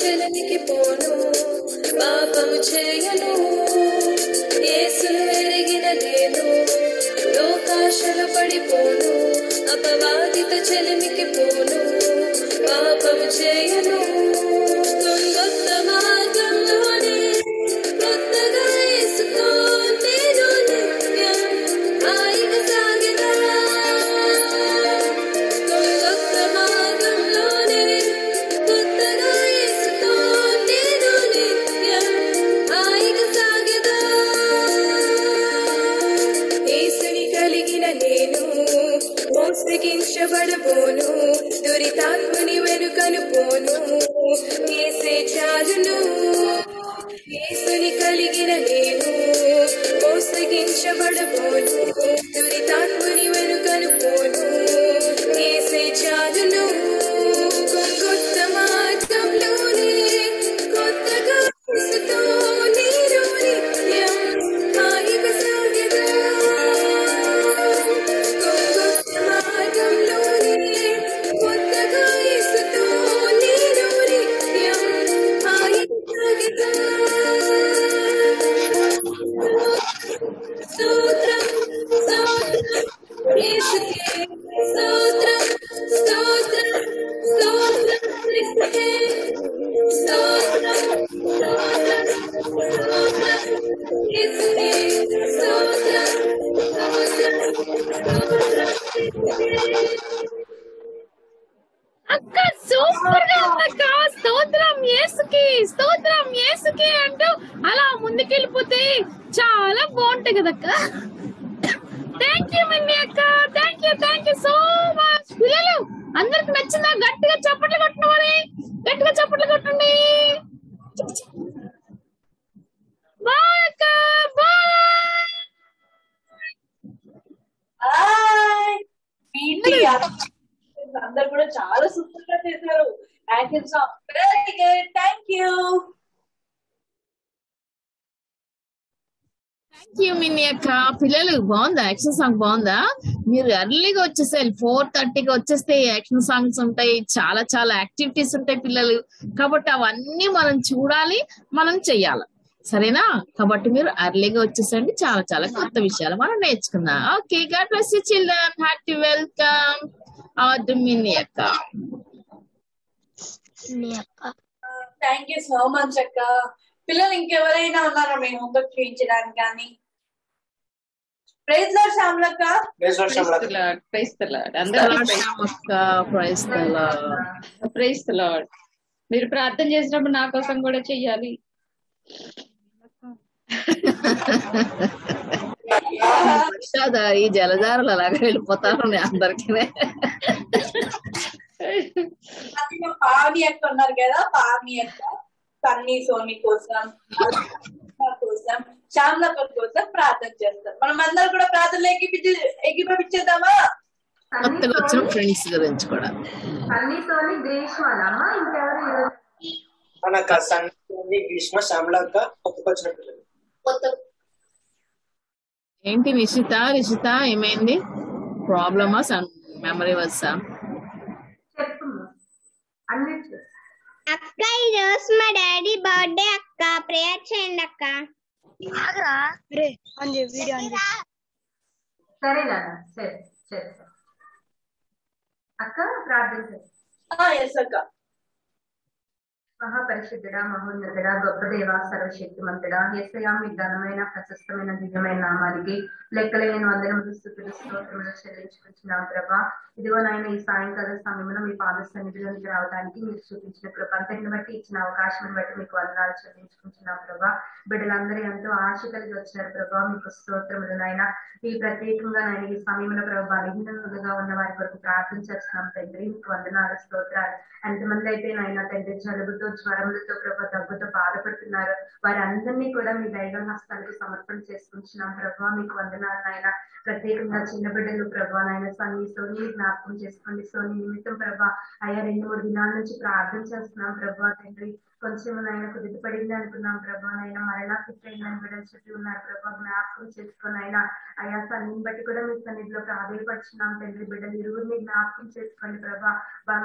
జలనికి పోను, పాపము చేయను. యేసును ఎరిగిన నేను లోకాశలు పడిపోను, అపవాదికి జలనికి పోను, పాపము చేయను. కొత్త మార్గంలోనే కొత్తగా యేసుతో నేను నిత్యం హాయిగా సాగినా. Begins ఇష్టపడపోను, దురితాత్మని వెనుకను పోను. వేసే చాలును వేసుని కలిగిన నేను మోసగించబడపోను, దురితాత్మని వెనుకను పోను. వేసే చాలును కొత్త మార్గంలోనే కొత్తగా పిల్లలు బాగుందా? యాక్షన్ సాంగ్ బాగుందా? మీరు ఎర్లీగా వచ్చేసారు, ఫోర్ థర్టీకి వచ్చేస్తే యాక్షన్ సాంగ్స్ ఉంటాయి, చాలా చాలా యాక్టివిటీస్ ఉంటాయి పిల్లలు, కాబట్టి అవన్నీ మనం చూడాలి, మనం చెయ్యాలి, సరేనా? కాబట్టి మీరు ఎర్లీగా వచ్చేసండి, చాలా చాలా కొత్త విషయాలు మనం నేర్చుకున్నాం. Okay, God bless you children, hearty welcome our Minnie అక్క. థ్యాంక్ యూ సో మచ్ అక్క. పిల్లలు ఇంకెవరైనా ఉన్నారా మీ హోంవర్క్ చేయించడానికి కానీ? ప్రైజ్ లార్డ్ శ్యామలక్క. ప్రైజ్ లార్డ్ శ్యామలక్క. Praise the lord. అందరూ praise the lord. Praise the lord. మీరు ప్రార్థన చేసినప్పుడు నా కోసం కూడా చెయ్యాలి. ఈ జలధారలు అలాగే వెళ్ళిపోతారు అందరికీ. పావని అక్క ఉన్నారు కదా, పావని అక్క సన్నీ సోని కోసం కోసం శ్యామలక్క కోసం ప్రార్థన చేస్తారు. మనం అందరూ కూడా ప్రార్థనలు ఎక్కిపించి ఎక్కిపించేద్దామా? ఫ్రెండ్స్ గురించి కూడా సన్నీ సోని గ్రీష్మనా ఇంకెవరు? మనకు సన్నీ సోని గ్రీష్మ శ్యామలక్క కొత్తకు వచ్చిన పిల్లలు. ఏంటి నిషిత? నిషిత ఏమైంది? ప్రాబ్లమా? సన్ మెమరీ వస్తా అక్క. ఈ రోజు మా డాడీ బర్త్డే అక్క, ప్రేయర్ చేయండి అక్క. మహాపరిశుద్ధుడా, మహోన్నతుడా, గొప్ప దేవా, సర్వశక్తిమంతుడా, యేసయ్యా మీ ఘనమైన ప్రశస్తమైన దివ్యమైన నామానికి లెక్కలేని వందనములు, స్తుతులు, స్తోత్రములు చెల్లించుకుంటున్నాం ప్రభా. ఇదిగో నాయన ఈ సాయంకాల సమయంలో మీ పాద సన్నిధిలోకి రావడానికి మీరు చూపించిన కృపను బట్టి, ఇచ్చిన అవకాశం బట్టి మీకు వందనాలు చెల్లించుకుంటున్నాం ప్రభా. బిడ్డలందరూ ఎంతో ఆశ కలిగి వచ్చినారు ప్రభా, మీకు స్తోత్రములు నాయన. ఈ ప్రత్యేకంగా నాయన ఈ సమయంలో ప్రభా బలహీనంగా ఉన్న వారి కొరకు ప్రార్థన చేస్తున్నాం తండ్రి, మీకు వందనాలు, స్తోత్రాలు. ఎంతమంది అయితే నాయన తండ్రి జలుబుతో, జ్వరములతో ప్రభా, దగ్గుతో బాధపడుతున్నారు వారందరినీ కూడా మీ దైవ హస్తాలకు సమర్పణ చేసుకుంటున్నాం ప్రభా, మీకు వందనాలు నాయన. ప్రత్యేకంగా చిన్న బిడ్డలు ప్రభా నాయన సన్నీ సోని జ్ఞాపకం చేసుకోండి. సోని నిమిత్తం ప్రభా అయ్యా రెండు మూడు దినాల నుంచి ప్రార్థన చేస్తున్నాం ప్రభా తండ్రి. కొంచెం నాయన కుదిరి పడింది అనుకున్నాం ప్రభా నాయన, మరలా ఫిట్ అయిందని బిడ్డల చుట్టూ ఉన్నారు ప్రభా, జ్ఞాపకం చేసుకుని ఆయన అయ్యా సన్నిని బట్టి కూడా మీ సన్నిధిలో ప్రాధాన్యపరుచున్నాం తండ్రి. బిడ్డలు ఇరువురిని జ్ఞాపకం చేసుకోండి ప్రభా,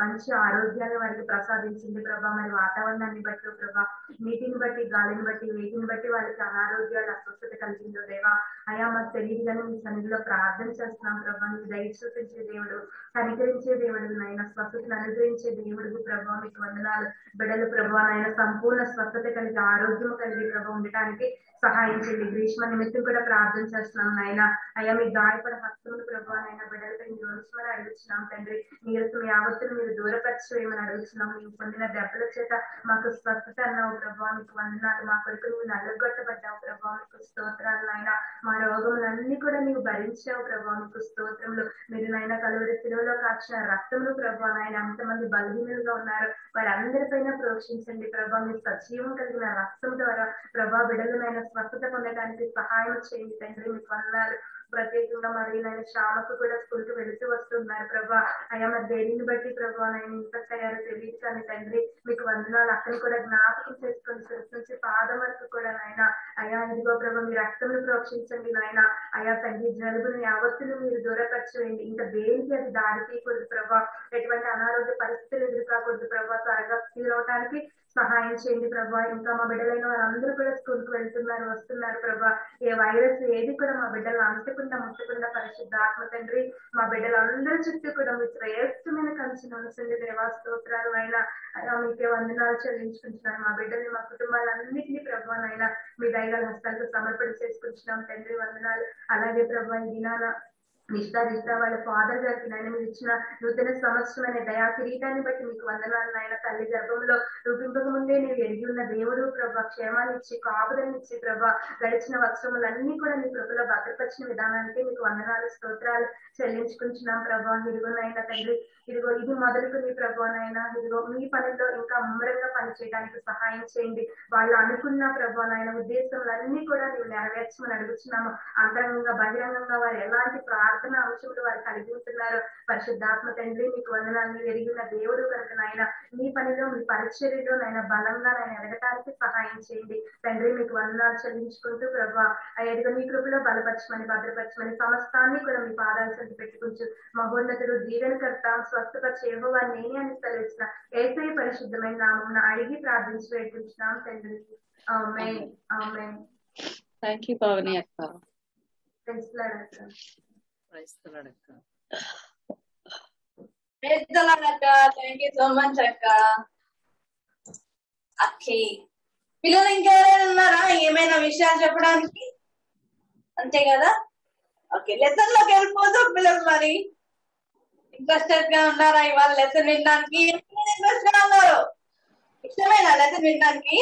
మంచి ఆరోగ్యాన్ని వారికి ప్రసాదించింది ప్రభా. మరి వాతావరణాన్ని బట్టి ప్రభా, నీటిని బట్టి, గాలిని బట్టి, వేటిని బట్టి వాళ్ళకి అనారోగ్యాలు, అస్వస్థత కలిగిందో దేవా అయ్యా మాకు తెలియదు, కానీ మీ సన్నిధిలో ప్రార్థన చేస్తున్నాం ప్రభా. నీకు దయ చూపించే దేవుడు, కనికరించే దేవుడు నాయన, స్వస్థతను అనుగ్రహించే దేవుడు ప్రభా, మీకు వందనాలు. బిడ్డలు ప్రభా నాయన సంపూర్ణ స్వస్థత కలిగి, ఆరోగ్యం కలిగి ప్రభా ఉండటానికి సహాయం చేయండి. గ్రీష్మ నిమిత్తం కూడా ప్రార్థన చేస్తున్నాం నాయన అయ్యా, మీ గాయపడ హస్తములు ప్రభా నాయన బిడ్డలపై మీరు ఉంచమని అడుగుతున్నాం తండ్రి. మీరు మీ ఆవత్తులు మీరు దూరపరిచేయమని అడుగుతున్నాం. మీరు పొందిన దెబ్బల చేత మాకు స్వస్థత అన్నావు ప్రభా, నీకు వందనాలు. మా కొరకు నువ్వు నలగొట్టబడ్డావు ప్రభా, నీకు స్తోత్రాలు నాయన. మా రోగములన్నీ కూడా నీవు భరించావు ప్రభా, నీకు స్తోత్రములు. మీరు నాయన కలువరి శిలువలో కాచిన రక్తములు ప్రభా నాయన, అంతమంది బలహీనులుగా ఉన్నారు వారందరిపైన ప్రోక్షించండి ప్రభా. మీరు సజీవం కలిగిన రక్తం ద్వారా ప్రభా బిడలమైన స్వస్థత పొందడానికి సహాయం చేయండి తండ్రి, మీకు వందనాలు. ప్రత్యేకంగా మరి నేను శ్రామకు కూడా స్కూల్కి వెళుతూ వస్తున్నారు ప్రభా అయ్యా, మరి దేనిని బట్టి ప్రభా నేను ఇంత తయారు తెలియదు కానీ తండ్రి మీకు వందనాలు. అక్కను కూడా జ్ఞాపకం చేసుకొని చూసి పాదం వరకు కూడా నాయన అయ్యా, ఇదిగో ప్రభా మీ రక్తంను ప్రోక్షించండి నాయన. అయ్యా తండ్రి, జలుబుని యావత్తులు మీరు దూరపరచేయండి, ఇంకా దేనికి అది దారి తీయకూడదు ప్రభా. ఎటువంటి అనారోగ్య పరిస్థితులు ఎదురుకాకూడదు ప్రభా, త్వరగా క్యూర్ అవడానికి సహాయం చేయండి ప్రభా. ఇంకా మా బిడ్డలైన వారందరూ కూడా స్కూల్కి వెళ్తున్నారు వస్తున్నారు ప్రభా, ఏ వైరస్ ఏది కూడా మా బిడ్డలు అంతకుండా ముట్టకుండా పరిశుద్ధాత్మ తండ్రి మా బిడ్డలందరి చుట్టూ కూడా మీ శ్రేష్టమైన కంచిన ఉంచండి దేవా. స్తోత్రాలు అయినా మీకే వందనాలు చెల్లించుకుంటున్నాను. మా బిడ్డల్ని మా కుటుంబాలన్నింటినీ ప్రభావైనా మీ దైవ హస్తాలకు సమర్పణ చేసుకుంటున్నాం తండ్రి, వందనాలు. అలాగే ప్రభా ఈ దినాన నిష్ఠా నిష్ఠా వాళ్ళ ఫాదర్ గారికి నాయన మీరు ఇచ్చిన నూతన సంవత్సరమైన దయా కిరీటాన్ని బట్టి మీకు వందనాలు నాయన. తల్లి గర్భంలో రూపింపక ముందే నీవు ఎరిగి ఉన్న దేవుడు ప్రభా, క్షేమాన్ని ఇచ్చి కాపుదలను ఇచ్చి ప్రభా, గడిచిన వత్సరములన్నీ కూడా నీ కృపలో భద్రపరిచిన విధానానికి మీకు వందనాలు స్తోత్రాలు చెల్లించుకుంటున్నాం ప్రభా. ఇదిగోనైనా తండ్రి, ఇదిగో ఇది మొదలుకుని ప్రభానైనా ఇదిగో మీ పనుల్లో ఇంకా ముమ్మరంగా పనిచేయడానికి సహాయం చేయండి. వాళ్ళు అనుకున్న ప్రభానైనా ఉద్దేశములన్నీ కూడా నీవు నెరవేర్చమని అడుగుతున్నాము. అంతరంగంగా బహిరంగంగా వారు ఎలాంటి ప్రార్థన అంశములు వారు కలిగి ఉంటున్నారు పరిశుద్ధాత్మ తండ్రి మీకు వందనాలు. ఎరిగిన దేవుడు కనుక నాయన మీ పనిలో మీ పరిచర్యలో నాయన బలంగా నాయన ఎదగటానికి సహాయం చేయండి తండ్రి, మీకు వందనాలు చెల్లించుకుంటూ ప్రభా ఎదుగు మీ కృపలో బలపరచమని భద్రపరచమని సమస్తాన్ని కూడా మీ పాదాలు చెంది పెట్టుకుంటూ మహోన్నతుడు దీవెనకర్త స్వస్థపరిచేవో వారు నేనే అని తెలిసిన ఏసై పరిశుద్ధమైన నామమున అడిగి ప్రార్థించి వేడుకుంటున్నాం తండ్రి. Amen, amen. Thank you Pavani అక్క. Praise the Lord, Akka. Praise the Lord, Akka. Thank you so much, Akka. Okay. పిల్లలు ఇంకెవరైనా ఉన్నారా ఏమైనా విషయాలు చెప్పడానికి? అంతే కదా. ఓకే, లెసన్ లోకి వెళ్ళిపోదు పిల్లలు. మరి ఇంట్రెస్టెడ్ గా ఉన్నారా ఇవాళ లెసన్ వినడానికి? ఇంట్రెస్ట్ గా ఉన్నారు, ఇష్టమైన లెసన్ వినడానికి?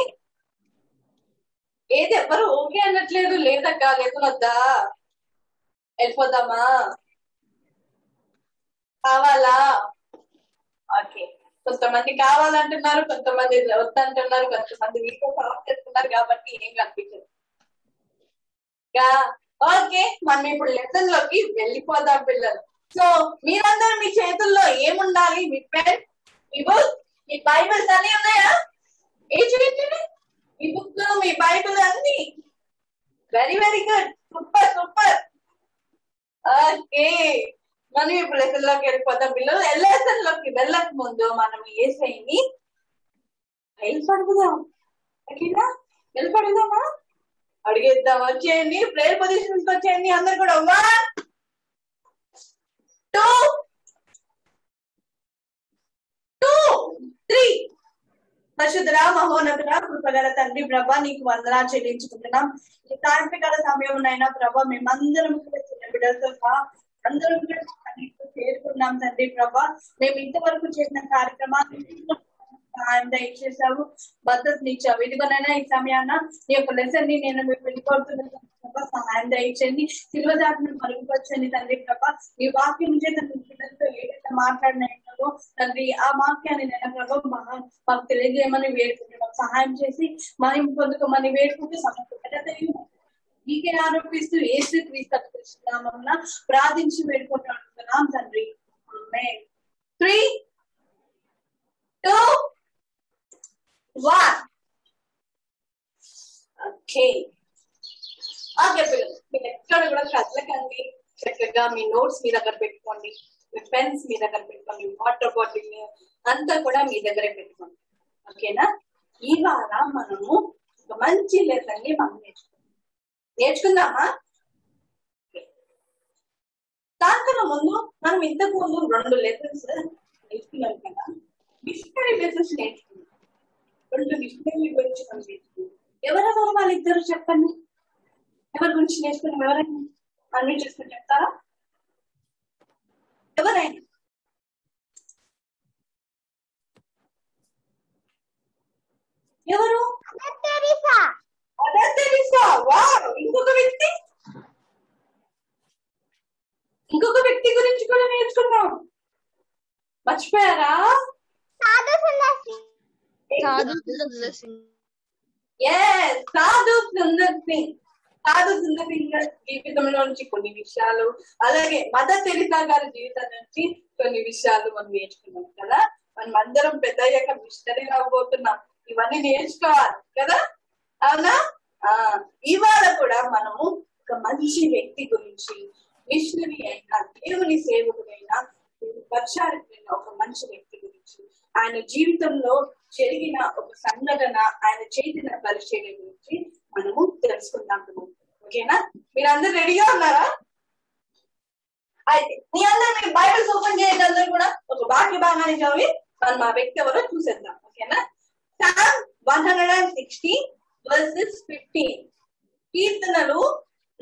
ఏది ఎవరు ఓకే అనట్లేదు. లేదక్క, లెసన్ వద్దా వెళ్ళిపోదామా కావాలా? ఓకే, కొంతమంది కావాలంటున్నారు, కొంతమంది వద్దంటున్నారు, కొంతమంది వీడియో ఆఫ్ చేస్తున్నారు కాబట్టి ఏం కనిపించదు. ఓకే, మనం ఇప్పుడు లెసన్ లోకి వెళ్ళిపోదాం పిల్లలు. సో మీరందరూ మీ చేతుల్లో ఏముండాలి? మీ పెన్, మీ బుక్, మీ బైబిల్స్ అన్ని ఉన్నాయా? ఏ చూపించండి మీ బుక్, మీ బైబిల్ అన్ని. Very very good, super super. Okay, మనం ఇప్పుడు లెసన్ లోకి వెళ్ళిపోతాం పిల్లలు. లెసన్ లోకి వెళ్ళక ముందు మనం ఏసైని వెళ్ళిపడుగుదాం, ఓకేనా? వెళ్ళిపడుగుదామా? అడిగేద్దాం. వచ్చేయండి, ప్రేయర్ పొజిషన్స్ వచ్చేయండి అందరు కూడా. One, two, two, three. పరిశుద్ధుడా, మహోన్నతుడా, కృపగల తండ్రి ప్రభా, నీకు వందనాలు చెల్లించుకుంటున్నాం. ఈ సాయంత్రకాల సమయంలోనైనా ప్రభా మేమందరం కూడా చిన్న బిడ్డలతో సహా అందరం కూడా చేరుకున్నాం తండ్రి ప్రభా. మేము ఇంతవరకు చేసిన కార్యక్రమాన్ని చేసావు, భద్రత ఇచ్చావు. ఇదిగోనైనా ఈ సమయాన ఈ యొక్క లెసన్ ని నేను మీకు వెళ్ళిపోతున్నాను ప్రభా, సహాయం దయచేయండి. శిల్వజాతిని మరుగుపరచండి తండ్రి ప్రభా. ఈ వాక్యం చేత బిడ్డలతో ఏదైతే మాట్లాడినాయో తండ్రి, ఆ వాక్యాన్ని నేను ప్రభా మహా మాకు తెలియజేయమని వేడుకుంటున్నాం. సహాయం చేసి మనం పొందుకోమని వేడుకుంటూ సమస్య మీకే ఆరోపిస్తూ ఏసు క్రీస్తు నామమున ప్రార్థించి వేడుకుంటున్నాం తండ్రి. ఆమేన్. Three, two, one. Okay, okay పిల్లలు, మీరు ఎక్కడ కూడా కదలకండి. చక్కగా మీ నోట్స్ మీ దగ్గర పెట్టుకోండి, మీ పెన్స్ మీ దగ్గర పెట్టుకోండి, వాటర్ బాటిల్ అంతా కూడా మీ దగ్గరే పెట్టుకోండి, ఓకేనా? ఈ వారం మనము ఒక మంచి లెసన్ ని మనం నేర్చుకుందాం. నేర్చుకుందామా? దానికన్నా ముందు మనం ఇంతకు ముందు రెండు లెసన్స్ నేర్చుకున్నాం కదా, మిషనరీ లెసన్స్ నేర్చుకున్నాం. రెండు మిషనరీ గురించి మనం నేర్చుకున్నాం. ఎవరెవరు వాళ్ళిద్దరు చెప్పండి, ఎవరి గురించి నేర్చుకున్నాం? ఎవరైనా అన్ని చేసుకుని చెప్తారా? ఎవరైనా వ్యక్తి గురించి కూడా నేర్చుకున్నాం. మర్చిపోయారా? సాధు సుందర్ సింగ్. yes, సాధు సుందర్ సింగ్. సాధు సుందర్ సింగ్ గారి జీవితంలో నుంచి కొన్ని విషయాలు, అలాగే మదర్ తెరీసా గారి జీవితం నుంచి కొన్ని విషయాలు మనం నేర్చుకున్నాం కదా. మనం అందరం పెద్ద అయ్యాక మిషనరీలు అవ్వబోతున్నాం, ఇవన్నీ నేర్చుకోవాలి కదా. అవునా? ఇవాళ కూడా మనము ఒక మంచి వ్యక్తి గురించి, మిషనరీ అయినా, దేవుని సేవకుడైనా, పరిచారకుడైన ఒక మంచి వ్యక్తి గురించి, ఆయన జీవితంలో జరిగిన ఒక సంఘటన, ఆయన చేసిన పరిచర్య గురించి మనము తెలుసుకుందాం. ఓకేనా? మీరందరూ రెడీగా ఉన్నారా? అయితే మీ అందరూ మీరు బైబిల్స్ ఓపెన్ చేసే అందరూ కూడా ఒక వాక్య భాగాన్ని చదివి మనం ఆ వ్యక్తి ఎవరో చూసేద్దాం. ఓకేనా? Psalm one hundred and sixty verses fifteen. కీర్తనలు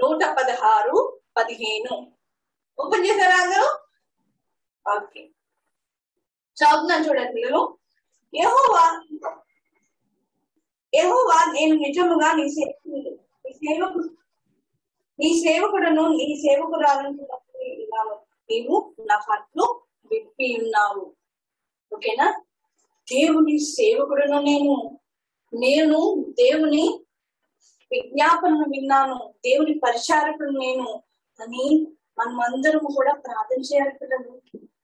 నూట పదహారు పదిహేను. ఓపెన్ చేశారా అందరూ? ఓకే, చదువుతున్నాను చూడండి. యెహోవా యెహోవా నేను నిజముగా నీ సేవకు నీ సేవకుడను నీ సేవకురాలనుకున్నప్పుడు ఇలా నీవు నా పట్లు విప్పి ఉన్నావు. ఓకేనా? దేవుని సేవకుడను నేను నేను దేవుని విజ్ఞాపనను విన్నాను, దేవుని పరిచారకుడు నేను అని మనం అందరము కూడా ప్రార్థన చేయాలి. పిల్లలు,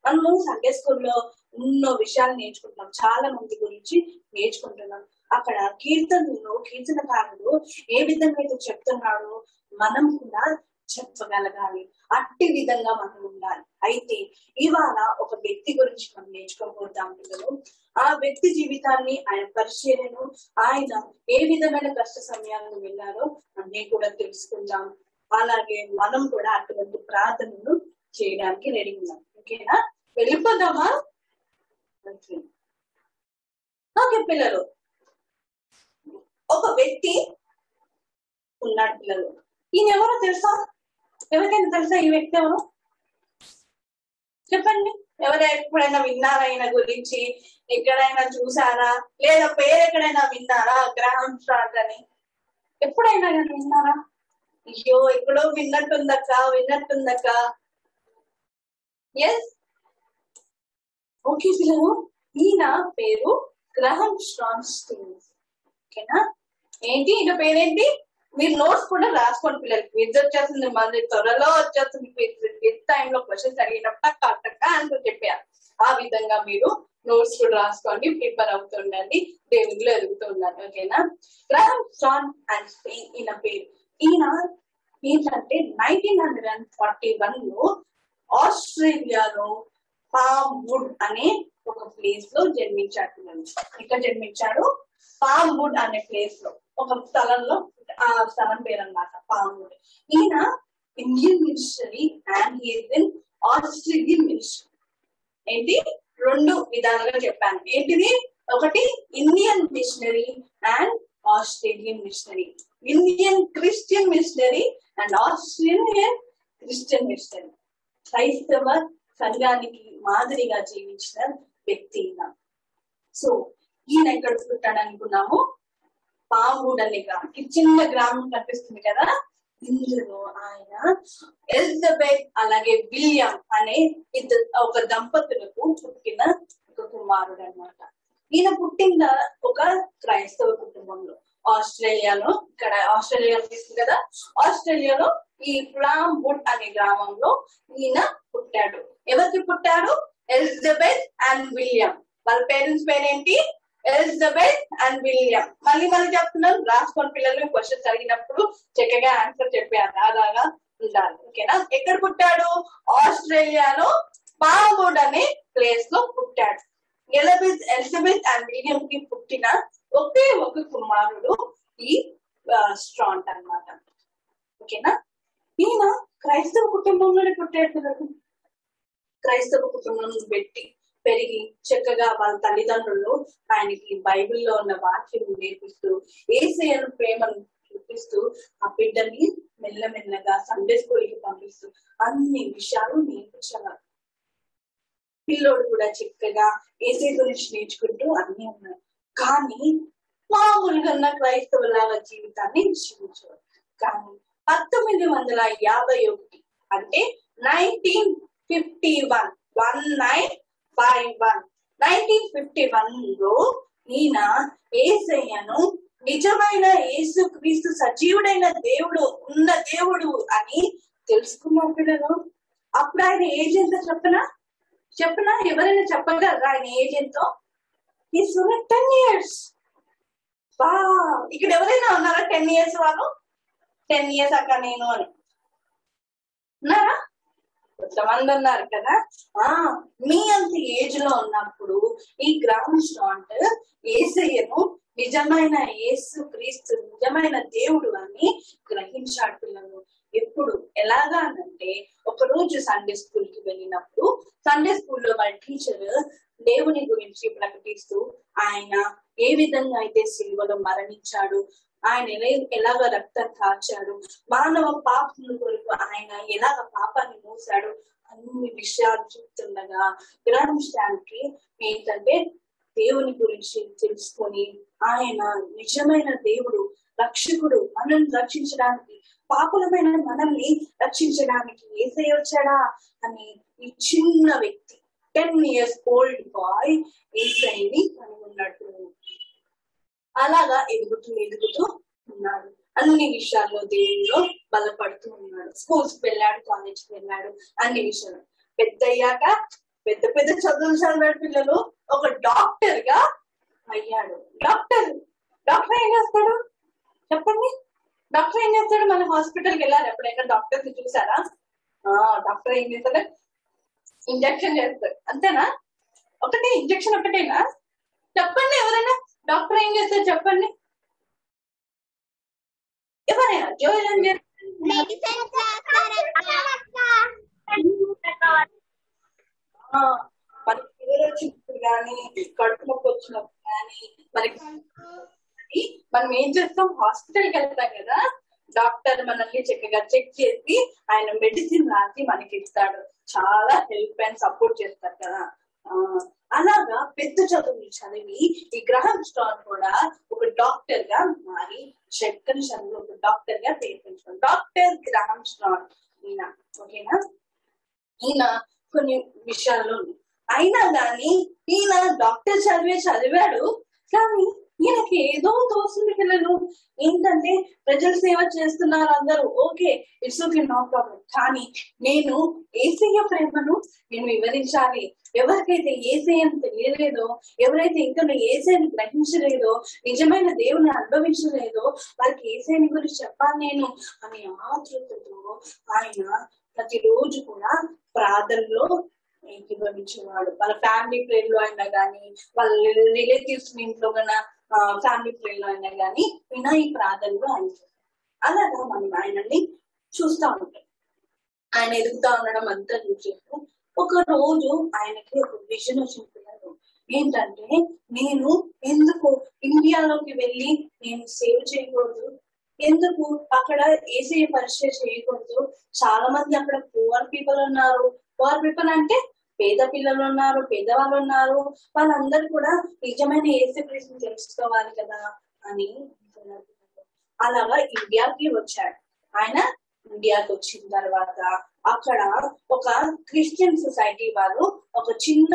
మనము సండే స్కూల్లో ఎన్నో విషయాలు నేర్చుకుంటున్నాం, చాలా మంది గురించి నేర్చుకుంటున్నాం. అక్కడ కీర్తనలో కీర్తనకారుడు ఏ విధంగా అయితే చెప్తున్నాడో మనం కూడా చెప్పగలగాలి. అట్టి విధంగా మనం ఉండాలి. అయితే ఇవాళ ఒక వ్యక్తి గురించి మనం నేర్చుకోబోతాం పిల్లలు. ఆ వ్యక్తి జీవితాన్ని, ఆయన పరిచర్యను, ఆయన ఏ విధమైన కష్ట సమయాలను వెళ్ళారో అన్నీ కూడా తెలుసుకుందాం. అలాగే మనం కూడా అటువంటి ప్రార్థనలు చేయడానికి రెడీ ఉన్నాం. ఓకేనా? వెళ్ళిపోదామా? ఓకే. ఓకే పిల్లలు, ఒక వ్యక్తి ఉన్నాడు పిల్లలు. ఈయన ఎవరో తెలుసా? ఎవరికైనా తెలుసా ఈ వ్యక్తి ఎవరు? చెప్పండి. ఎవరు ఎప్పుడైనా విన్నారా ఈయన గురించి? ఎక్కడైనా చూసారా? లేదా పేరు ఎక్కడైనా విన్నారా? గ్రాహం స్టైన్స్ అని ఎప్పుడైనా విన్నారా? అయ్యో, ఎక్కడో విన్నట్టుందక్క విన్నట్టుందక్క ఎస్. ఓకే పిల్లలు, ఈయన పేరు గ్రాహం స్టైన్స్. ఓకేనా? ఏంటి ఈయన పేరేంటి? మీరు నోట్స్ కూడా రాసుకోండి పిల్లలు. క్విజ్ వచ్చేస్తుంది, మళ్ళీ త్వరలో వచ్చేస్తుంది. క్విజ్ టైంలో క్వశ్చన్స్ అడిగినప్పుడు కరెక్ట్గా ఆన్సర్ చెప్పారు. ఆ విధంగా మీరు నోట్స్ కూడా రాసుకోండి, ప్రిపేర్ అవుతూ ఉండండి, దేవునిలో ఎదుగుతూ ఉండండి. ఓకేనా? గ్రాహం స్టైన్స్ అండ్ స్టైన్ ఈయన పేరు. ఈయన ఏంటంటే nineteen hundred and forty one లో ఆస్ట్రేలియాలో పామ్వుడ్ అనే ఒక ప్లేస్ లో జన్మించాడు పిల్లలు. ఇక్కడ జన్మించాడు పామ్వుడ్ అనే ప్లేస్ లో, ఒక స్థలంలో. ఆ స్థలం పేరు అన్నమాట పామ్వుడ్. ఈయన Indian ministry and he's in Australian ministry. ఏంటి, రెండు విధాలుగా చెప్పాను. ఏంటిది? ఒకటి Indian missionary and Australian missionary. Indian Christian missionary and Australian Christian missionary. క్రైస్తవ సంఘానికి మాదిరిగా జీవించిన వ్యక్తి. సో ఈయన ఎక్కడ పుట్టాడు అనుకున్నాము? పామ్వుడ్ అనే గ్రామం, చిన్న గ్రామం కనిపిస్తుంది కదా. ఇందులో ఆయన ఎలిజబెత్ అలాగే విలియం అనే ఇద్దరు ఒక దంపతులకు పుట్టిన ఒక కుమారుడు అనమాట. ఈయన పుట్టిన ఒక క్రైస్తవ కుటుంబంలో, ఆస్ట్రేలియాలో. ఇక్కడ ఆస్ట్రేలియా కనిపిస్తుంది కదా, ఆస్ట్రేలియాలో ఈ పామ్వుడ్ అనే గ్రామంలో ఈయన పుట్టాడు. ఎవరికి పుట్టాడు? Elizabeth and William. వాళ్ళ పేరెంట్స్ పేరేంటి? Elizabeth and William. మళ్ళీ మళ్ళీ చెప్తున్నాను, రాసుకొని పిల్లలు క్వశ్చన్స్ అడిగినప్పుడు చక్కగా ఆన్సర్ చెప్పారు. అలాగా ఉండాలి. ఓకేనా? ఎక్కడ పుట్టాడు? ఆస్ట్రేలియాలో పామ్వుడ్ అనే ప్లేస్ లో పుట్టాడు. ఎలిజబెత్ ఎలిజబెత్ అండ్ విలియం కి పుట్టిన ఒకే ఒక కుమారుడు ఈ స్ట్రాంట్ అన్నమాట. ఓకేనా? ఈయన క్రైస్తవ కుటుంబంలోనే పుట్టాడు పిల్లలు. క్రైస్తవ కుటుంబం పెట్టి పెరిగి చక్కగా వాళ్ళ తల్లిదండ్రులు ఆయనకి బైబిల్లో ఉన్న వాక్యం నేర్పిస్తూ, యేసయ్యను ప్రేమను చూపిస్తూ, ఆ బిడ్డని మెల్లమెల్లగా సండే స్కూల్కి పంపిస్తూ అన్ని విషయాలు నేర్పించేవారు. పిల్లోడు కూడా చక్కగా యేసయ్య గురించి నేర్చుకుంటూ అన్నీ ఉన్నారు. కానీ మామూలుగా ఉన్న క్రైస్తవుల జీవితాన్ని జీవించేవారు. కానీ పంతొమ్మిది వందల యాభై ఒకటి అంటే nineteen fifty one, nineteen fifty one nineteen fifty one లో ఈయన యేసయ్యను నిజమైన యేసు క్రీస్తు సజీవుడైన దేవుడు ఉన్న దేవుడు అని తెలుసుకున్నారు పిల్లలు. అప్పుడు ఆయన ఏజ్ ఎంత చెప్పనా చెప్పనా ఎవరైనా చెప్పగలరా ఆయన ఏజ్ ఎంతో? Is ten years. ఇక్కడ ఎవరైనా ఉన్నారా టెన్ ఇయర్స్ వాళ్ళు? టెన్ ఇయర్స్ అక్క నేను అని ఉన్నారా? కొంతమంది ఉన్నారు కదా. ఆ మీ అంత ఏజ్ లో ఉన్నప్పుడు ఈ గ్రాహం స్టోన్స్ యేసయ్యను నిజమైన యేసు క్రీస్తు నిజమైన దేవుడు అని గ్రహించాడు పిల్లలు. ఎప్పుడు ఎలాగా అంటే ఒక రోజు సండే స్కూల్ కి వెళ్ళినప్పుడు సండే స్కూల్లో వాళ్ళ టీచర్ దేవుని గురించి ప్రకటిస్తూ ఆయన ఏ విధంగా అయితే సిలువలో మరణించాడు, ఆయన ఎలాగ రక్తం కాచాడు, మానవ పాపం కొరకు ఆయన ఎలాగ పాపాన్ని మోసాడు అన్ని విషయాలు చెప్తుండగా గ్రాహం స్టైన్స్ కి ఏంటంటే దేవుని గురించి తెలుసుకొని ఆయన నిజమైన దేవుడు రక్షకుడు, మనల్ని రక్షించడానికి, పాపులమైన మనల్ని రక్షించడానికి యేసయ్య వచ్చాడా అని ఈ చిన్న వ్యక్తి టెన్ ఇయర్స్ ఓల్డ్ బాయ్ యేసయ్యని కనుగొన్నాడు. అలాగా ఎదుగుతూ ఎదుగుతూ ఉన్నాడు, అన్ని విషయాల్లో దేవుడిలో బలపడుతూ ఉన్నాడు. స్కూల్స్ వెళ్ళాడు, కాలేజ్కి వెళ్ళాడు, అన్ని విషయాలు. పెద్ద అయ్యాక పెద్ద పెద్ద చదువులు చదివాడు పిల్లలు. ఒక డాక్టర్ గా అయ్యాడు. డాక్టర్ డాక్టర్ ఏం చేస్తాడు చెప్పండి? డాక్టర్ ఏం చేస్తాడు? మన హాస్పిటల్కి వెళ్ళాలి ఎప్పుడైనా డాక్టర్ ని చూసారా? ఆ డాక్టర్ ఏం చేస్తాడు? ఇంజక్షన్ చేస్తాడు అంతేనా? ఒకటే ఇంజక్షన్ ఒకటేనా? చెప్పండి ఎవరైనా డాక్టర్ ఏం చేస్తాడు చెప్పండి? ఎవరైనా జోయల్ ఏం చేస్తాడు? మనకి పేరు వచ్చినప్పుడు కానీ కడుపు నొప్పి వచ్చినప్పుడు కానీ మనకి మనం ఏం చేస్తాం? హాస్పిటల్కి వెళ్తాం కదా. డాక్టర్ మనల్ని చక్కగా చెక్ చేసి ఆయన మెడిసిన్ రాసి మనకి ఇస్తాడు. చాలా హెల్ప్ అండ్ సపోర్ట్ చేస్తారు కదా. అలాగా పెద్ద చదువులు చదివి ఈ గ్రాహం స్టోన్స్ కూడా ఒక డాక్టర్ గా మారి చక్కని చదువు ఒక డాక్టర్ గా పేరు పెంచుతాం. డాక్టర్ గ్రాహం స్టోన్స్ ఈయన. ఓకేనా? ఈయన కొన్ని విషయాల్లో అయినా కానీ ఈయన డాక్టర్ చదివే చదివాడు కానీ ఈయనకి ఏదో తోస్తుంది పిల్లలు. ఏంటంటే ప్రజలు సేవ చేస్తున్నారు అందరూ, okay, it's okay, no problem. కానీ నేను యేసయ్య ప్రేమను నేను వివరించాలి. ఎవరికైతే యేసయ్యను తెలియలేదో, ఎవరైతే ఇంకా యేసయ్యను గ్రహించలేదో, నిజమైన దేవుని అనుభవించలేదో వారికి యేసయ్యని గురించి చెప్పాలి నేను అనే ఆతృతతో ఆయన ప్రతిరోజు కూడా ప్రార్థనలో ఏకీభవించేవాడు. వాళ్ళ ఫ్యామిలీ ప్రేర్ లో అయినా కానీ వాళ్ళ రిలేటివ్స్ ఇంట్లో కన్నా ఫ్యామిలీ ప్రేర్ లో అయినా కానీ వినా ఈ ప్రార్థనలో ఆయన. అలాగా మనం ఆయనని చూస్తా ఉంటాం. ఆయన ఎదుగుతా ఉండడం అంతా చూసేస్తూ ఒక రోజు ఆయనకి ఒక విజన్ వచ్చింది. ఏంటంటే నేను ఎందుకు ఇండియాలోకి వెళ్ళి నేను సేవ చేయకూడదు, ఎందుకు అక్కడ యేసయ్య పరిచయం చేయకూడదు? చాలా మంది అక్కడ పూర్ పీపుల్ ఉన్నారు. పూర్ పీపుల్ అంటే పేద పిల్లలు ఉన్నారు, పేదవాళ్ళు ఉన్నారు. వాళ్ళందరూ కూడా నిజమైన యేసయ్య గురించి తెలుసుకోవాలి కదా అని. అలాగా ఇండియాకి వచ్చాడు ఆయన. ఇండియాకి వచ్చిన తర్వాత అక్కడ ఒక క్రిస్టియన్ సొసైటీ వాళ్ళు ఒక చిన్న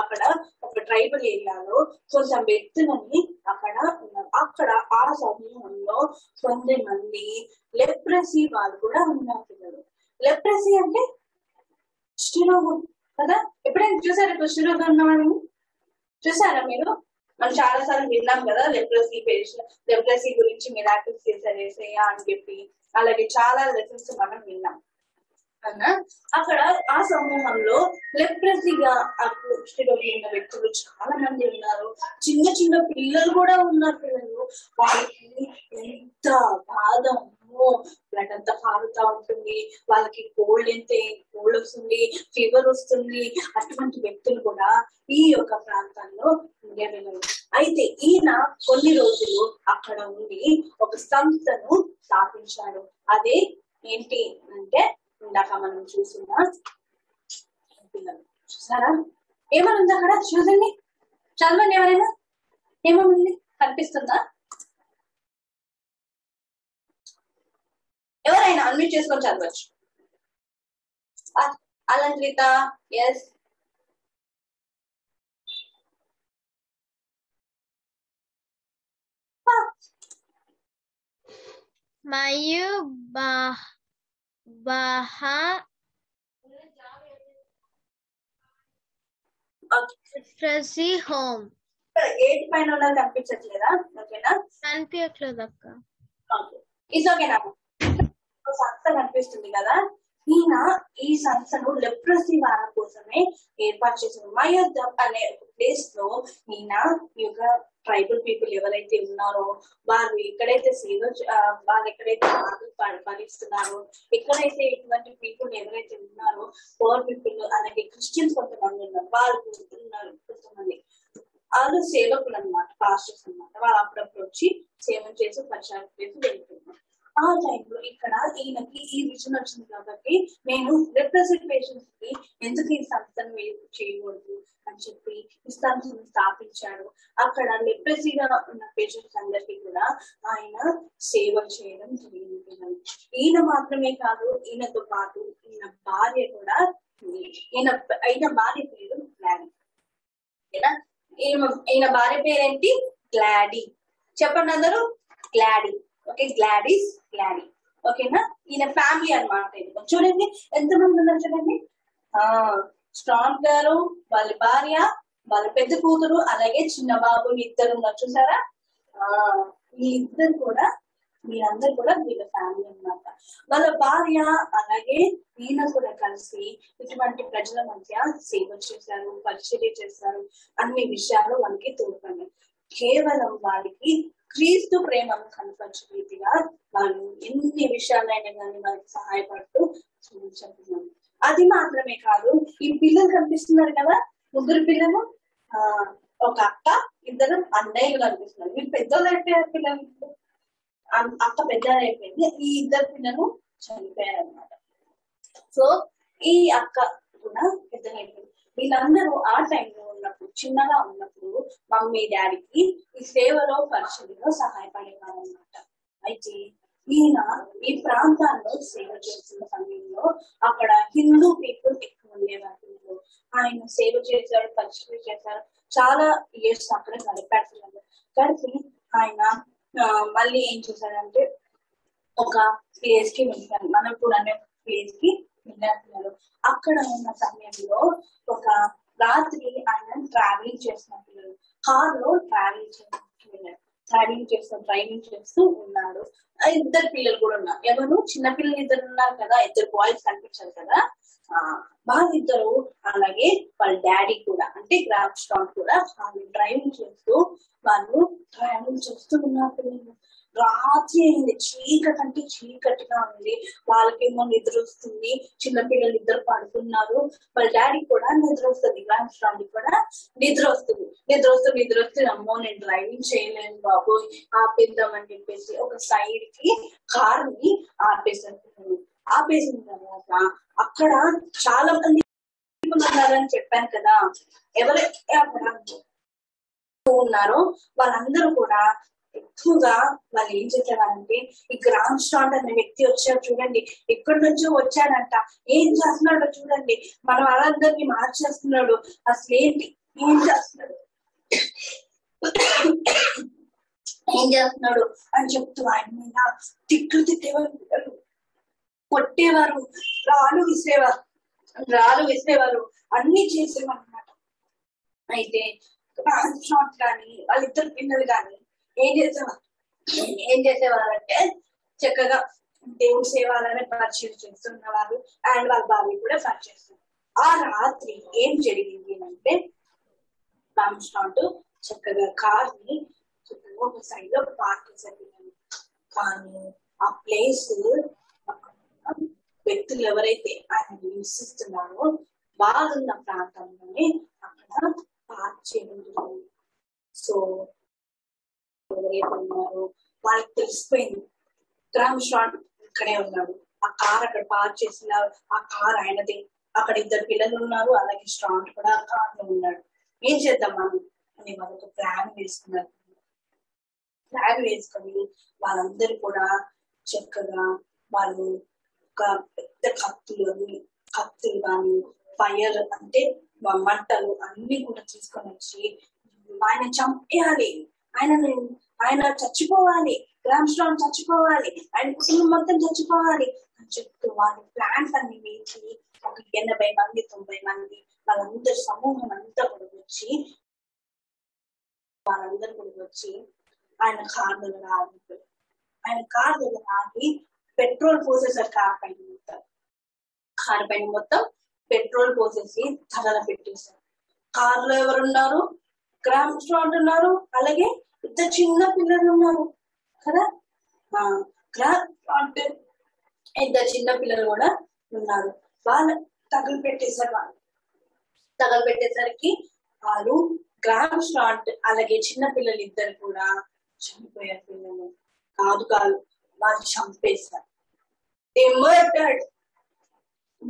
అక్కడ ఒక ట్రైబల్ ఏరియాలో కొంచెం వ్యక్తులని అక్కడ ఉన్నారు. అక్కడ ఆ సమూహంలో కొంత మంది లెప్రసీ వాళ్ళు కూడా ఉన్నారు పిల్లలు. లెప్రసీ అంటే కుష్ఠరోగం కదా. ఎప్పుడైనా చూసారా కుష్ఠరోగం ఉన్న వాళ్ళని? చూసారా మీరు? మనం చాలా సార్లు విన్నాం కదా లెప్రసీ పేషెంట్, లెప్రసీ గురించి మిరాకిల్స్ చేశారు యేసయ్య అని చెప్పి. అలాగే చాలా లెసన్స్ మనం విన్నాం. అక్కడ ఆ సమూహంలో లెప్రసీగా ఆ కుష్ఠరోగి ఉన్న వ్యక్తులు చాలా మంది ఉన్నారు. చిన్న చిన్న పిల్లలు కూడా ఉన్నారు పిల్లలు. వాళ్ళకి ఎంత బాధ, బ్లడ్ అంతా కారుతా ఉంటుంది, వాళ్ళకి కోల్డ్ అయితే కోల్డ్ వస్తుంది, ఫీవర్ వస్తుంది. అటువంటి వ్యక్తులు కూడా ఈ యొక్క ప్రాంతంలో ఉండేవారు. అయితే ఈయన కొన్ని రోజులు అక్కడ ఉండి ఒక సంస్థను స్థాపించాడు. అదే ఏంటి అంటే ఇందాక మనం చూసిన పిల్లలు చూసారా ఏమనుంది అక్కడ? చూడండి, చదవండి ఎవరైనా. ఏమనుంది కనిపిస్తుందా? ఎవరైనా అన్మ్యూట్ చేసుకొని చదవచ్చు. Alankrita, yes. Mayu bah baha okay. Home. Eight pine oda complete checkleda. Okay na. Sanpi aklo dakka. Okay. Is okay na. So sansa కనిపిస్తుంది కదా. ఈయన ఈ సంస్థను లెప్రసీ వారి కోసమే ఏర్పాటు చేశారు. మయోధ అనే ప్లేస్ లో ఈయన యొక్క ట్రైబల్ పీపుల్ ఎవరైతే ఉన్నారో వారు ఎక్కడైతే సేవ వారు ఎక్కడైతే పాలిస్తున్నారో ఎక్కడైతే ఇటువంటి పీపుల్ ఎవరైతే ఉన్నారో పవర్ పీపుల్ అలాగే క్రిస్టియన్స్ కొంతమంది ఉన్నారు వారు ఉన్నారు కొంతమంది వాళ్ళు సేవకులు అనమాట పాస్టర్స్ అనమాట వాళ్ళు అప్పుడప్పుడు వచ్చి సేవ చేసి పరిచయం చేసి వెళ్తున్నారు. ఆ టైంలో ఇక్కడ ఈయనకి ఈ విజన్ వచ్చింది కాబట్టి నేను రిప్రజెంటేషన్స్ కి ఎందుకు ఈ సంస్థను చేయకూడదు అని చెప్పి ఈ సంస్థను స్థాపించాడు. అక్కడ లిప్రసీగా ఉన్న పేషెంట్స్ అందరికీ కూడా ఆయన సేవ చేయడం జరిగింది. ఈయన మాత్రమే కాదు, ఈయనతో పాటు ఈయన భార్య కూడా ఈయన ఈయన భార్య పేరు గ్లాడీ. ఈయన భార్య పేరేంటి? గ్లాడీ. చెప్పండి అందరూ, గ్లాడీ. Okay, Gladys Gladys. ఓకేనా, ఈయన ఫ్యామిలీ అనమాట. చూడండి ఎంతమంది ఉన్నారు చూడండి. ఆ స్ట్రాంగ్ గారు, వాళ్ళ భార్య, వాళ్ళ పెద్ద కూతురు, అలాగే చిన్న బాబు ఇద్దరు ఉన్నారు. చూసారా, ఆ వీళ్ళిద్దరు కూడా మీరందరు కూడా వీళ్ళ ఫ్యామిలీ అనమాట. వాళ్ళ భార్య అలాగే ఈయన కూడా కలిసి ఇటువంటి ప్రజల మధ్య సేవ చేశారు, పరిచర్య చేశారు. అన్ని విషయాలు వాళ్ళకి తోడ్పడ్డాయి. కేవలం వాళ్ళకి క్రీస్తు ప్రేమను కనపరిచే రీతిగా వాళ్ళు ఎన్ని విషయాలైనా కానీ వాళ్ళకి సహాయపడుతూ చెప్తున్నారు. అది మాత్రమే కాదు, ఈ పిల్లలు కనిపిస్తున్నారు కదా, ముగ్గురు పిల్లలు, ఆ ఒక అక్క, ఇద్దరు అన్నయ్యలు కనిపిస్తున్నారు. మీరు పెద్దోళ్ళు అయిపోయారు పిల్లలు, అక్క పెద్దలు అయిపోయింది, ఈ ఇద్దరు పిల్లలు చనిపోయారు అనమాట. సో ఈ అక్క కూడా పెద్దలు అయిపోయింది. వీళ్ళందరూ ఆ టైంలో ఉన్నప్పుడు చిన్నగా ఉన్నప్పుడు మమ్మీ డాడీకి ఈ సేవలో పరిచర్యలో సహాయపడేవారు అనమాట. అయితే ఈయన ఈ ప్రాంతాల్లో సేవ చేస్తున్న సమయంలో అక్కడ హిందూ పీపుల్ ఎక్కువ ఉండేవారు. ఆయన సేవ చేశారు, పరిచర్య చేశారు. చాలా ఇయర్స్ అక్కడ గడిపేస్తున్నారు. గడిపి ఆయన మళ్ళీ ఏం చేశారంటే ఒక ప్లేస్ కి వెళ్ళారు, మనపూర్ అనే ప్లేస్ కి వెళ్ళారు. అక్కడ ఉన్న సమయంలో ఒక రాత్రి ఆయన ట్రావెలింగ్ చేసిన పిల్లలు కార్ లో ట్రావెలింగ్ చేయడానికి వెళ్ళారు. ట్రావెలింగ్ చేస్తూ డ్రైవింగ్ చేస్తూ ఉన్నాడు. ఇద్దరు పిల్లలు కూడా ఉన్నారు. ఎవరు? చిన్న పిల్లలు ఇద్దరు ఉన్నారు కదా, ఇద్దరు బాయ్స్ కనిపించారు కదా, వాళ్ళిద్దరు అలాగే వాళ్ళ డాడీ కూడా అంటే గ్రాఫ్ స్టాక్ కూడా వాళ్ళు డ్రైవింగ్ చేస్తూ వాళ్ళు ట్రావెలింగ్ చేస్తూ ఉన్నారు. పిల్లలు రాత్రి అయింది, చీకటి అంటే చీకటిగా ఉంది. వాళ్ళకేమో నిద్ర వస్తుంది, చిన్న పిల్లలు ఇద్దరు పడుకున్నారు. వాళ్ళ డాడీ కూడా నిద్ర వస్తుంది, గ్రాండ్ డాడీ కూడా నిద్ర వస్తుంది. నిద్ర వస్తుంది నిద్ర వస్తుంది అమ్మో నేను డ్రైవింగ్ చేయలేను బాబు ఆపేద్దామని చెప్పేసి ఒక సైడ్ కి కార్ ని ఆపేసారు. ఆపేసిన తర్వాత అక్కడ చాలా మంది ఉన్నారని చెప్పాను కదా, ఎవరైతే అక్కడ ఉన్నారో వాళ్ళందరూ కూడా ఎక్కువగా వాళ్ళు ఏం చేసేవారంటే ఈ గ్రాహం స్టాండ్ అనే వ్యక్తి వచ్చాడు చూడండి, ఎక్కడి నుంచో వచ్చాడంట, ఏం చేస్తున్నాడో చూడండి, మనం వాళ్ళందరినీ మార్చేస్తున్నాడు, అసలు ఏంటి ఏం చేస్తున్నాడు ఏం చేస్తున్నాడు అని చెప్తూ ఆయన మీద తిట్లు తిట్టేవారు, కొట్టేవారు, రాళ్ళు విసిరేవారు రాళ్ళు విసిరేవారు అన్ని చేసేవారు అనమాట. అయితే గ్రాహం స్టాండ్ కానీ వాళ్ళిద్దరు పిల్లలు కానీ ఏం చేసేవారు ఏం చేసేవారంటే చక్కగా దేవుడు సేవాలనే పరిచయం చేస్తున్నవారు. అండ్ వాళ్ళ బాబు కూడా పరిచయం. ఆ రాత్రి ఏం జరిగింది అంటే రామ్స్టాంట్ చక్కగా కార్ ని చక్కగా ఒక సైడ్ లో పార్క్ చేశారు. కానీ ఆ ప్లేస్ వ్యక్తులు ఎవరైతే ఆయన నివసిస్తున్నారో వాళ్ళున్న ప్రాంతంలోనే అక్కడ పార్క్ చేయడం జరిగింది. సో ఎవరైతే ఉన్నారో వాళ్ళకి తెలిసిపోయింది గ్రాహం స్టాండ్ ఇక్కడే ఉన్నాడు, ఆ కార్ అక్కడ పార్క్ చేస్తున్నారు, ఆ కార్ ఆయనదే, అక్కడ ఇద్దరు పిల్లలు ఉన్నారు, అలాగే స్టాండ్ కూడా ఆ కార్ లో ఉన్నాడు. ఏం చేద్దాం అని అని వాళ్ళొక ప్లాన్ వేసుకున్నారు. ప్లాన్ వేసుకొని వాళ్ళందరూ కూడా చక్కగా వాళ్ళు ఒక పెద్ద కత్తులు కత్తులు కానీ ఫైర్ అంటే మంటలు అన్ని కూడా తీసుకొని వచ్చి ఆయన చంపేయాలి, ఆయనను ఆయన చచ్చిపోవాలి, గ్రాహం స్టోన్ చచ్చిపోవాలి, ఆయన కుటుంబం మొత్తం చచ్చిపోవాలి అని చెప్తూ వాళ్ళ ప్లాన్స్ అన్ని వేసి ఒక ఎనభై మంది తొంభై మంది వాళ్ళందరి సమూహం అంతా కూడా వచ్చి వాళ్ళందరూ కూడా వచ్చి ఆయన కార్ దగ్గర ఆగి ఆయన కార్ దగ్గర ఆగి పెట్రోల్ పోసేసారు. కార్ పైన మొత్తం కార్ పైన మొత్తం పెట్రోల్ పోసేసి ధరలు పెట్టేశారు. కార్ లో ఎవరున్నారు? గ్రాహం స్టోన్ ఉన్నారు, అలాగే ఇద్దరు చిన్న పిల్లలు ఉన్నారు కదా. గ్రాహం స్టోన్ ఇద్దరు చిన్న పిల్లలు కూడా ఉన్నారు. వాళ్ళు తగలు పెట్టేశారు. వాళ్ళు తగలు పెట్టేసరికి వాళ్ళు గ్రాహం స్టోన్ అలాగే చిన్న పిల్లలు ఇద్దరు కూడా చనిపోయారు. పిల్లలు కాదు కాదు వాళ్ళు చంపేశారు.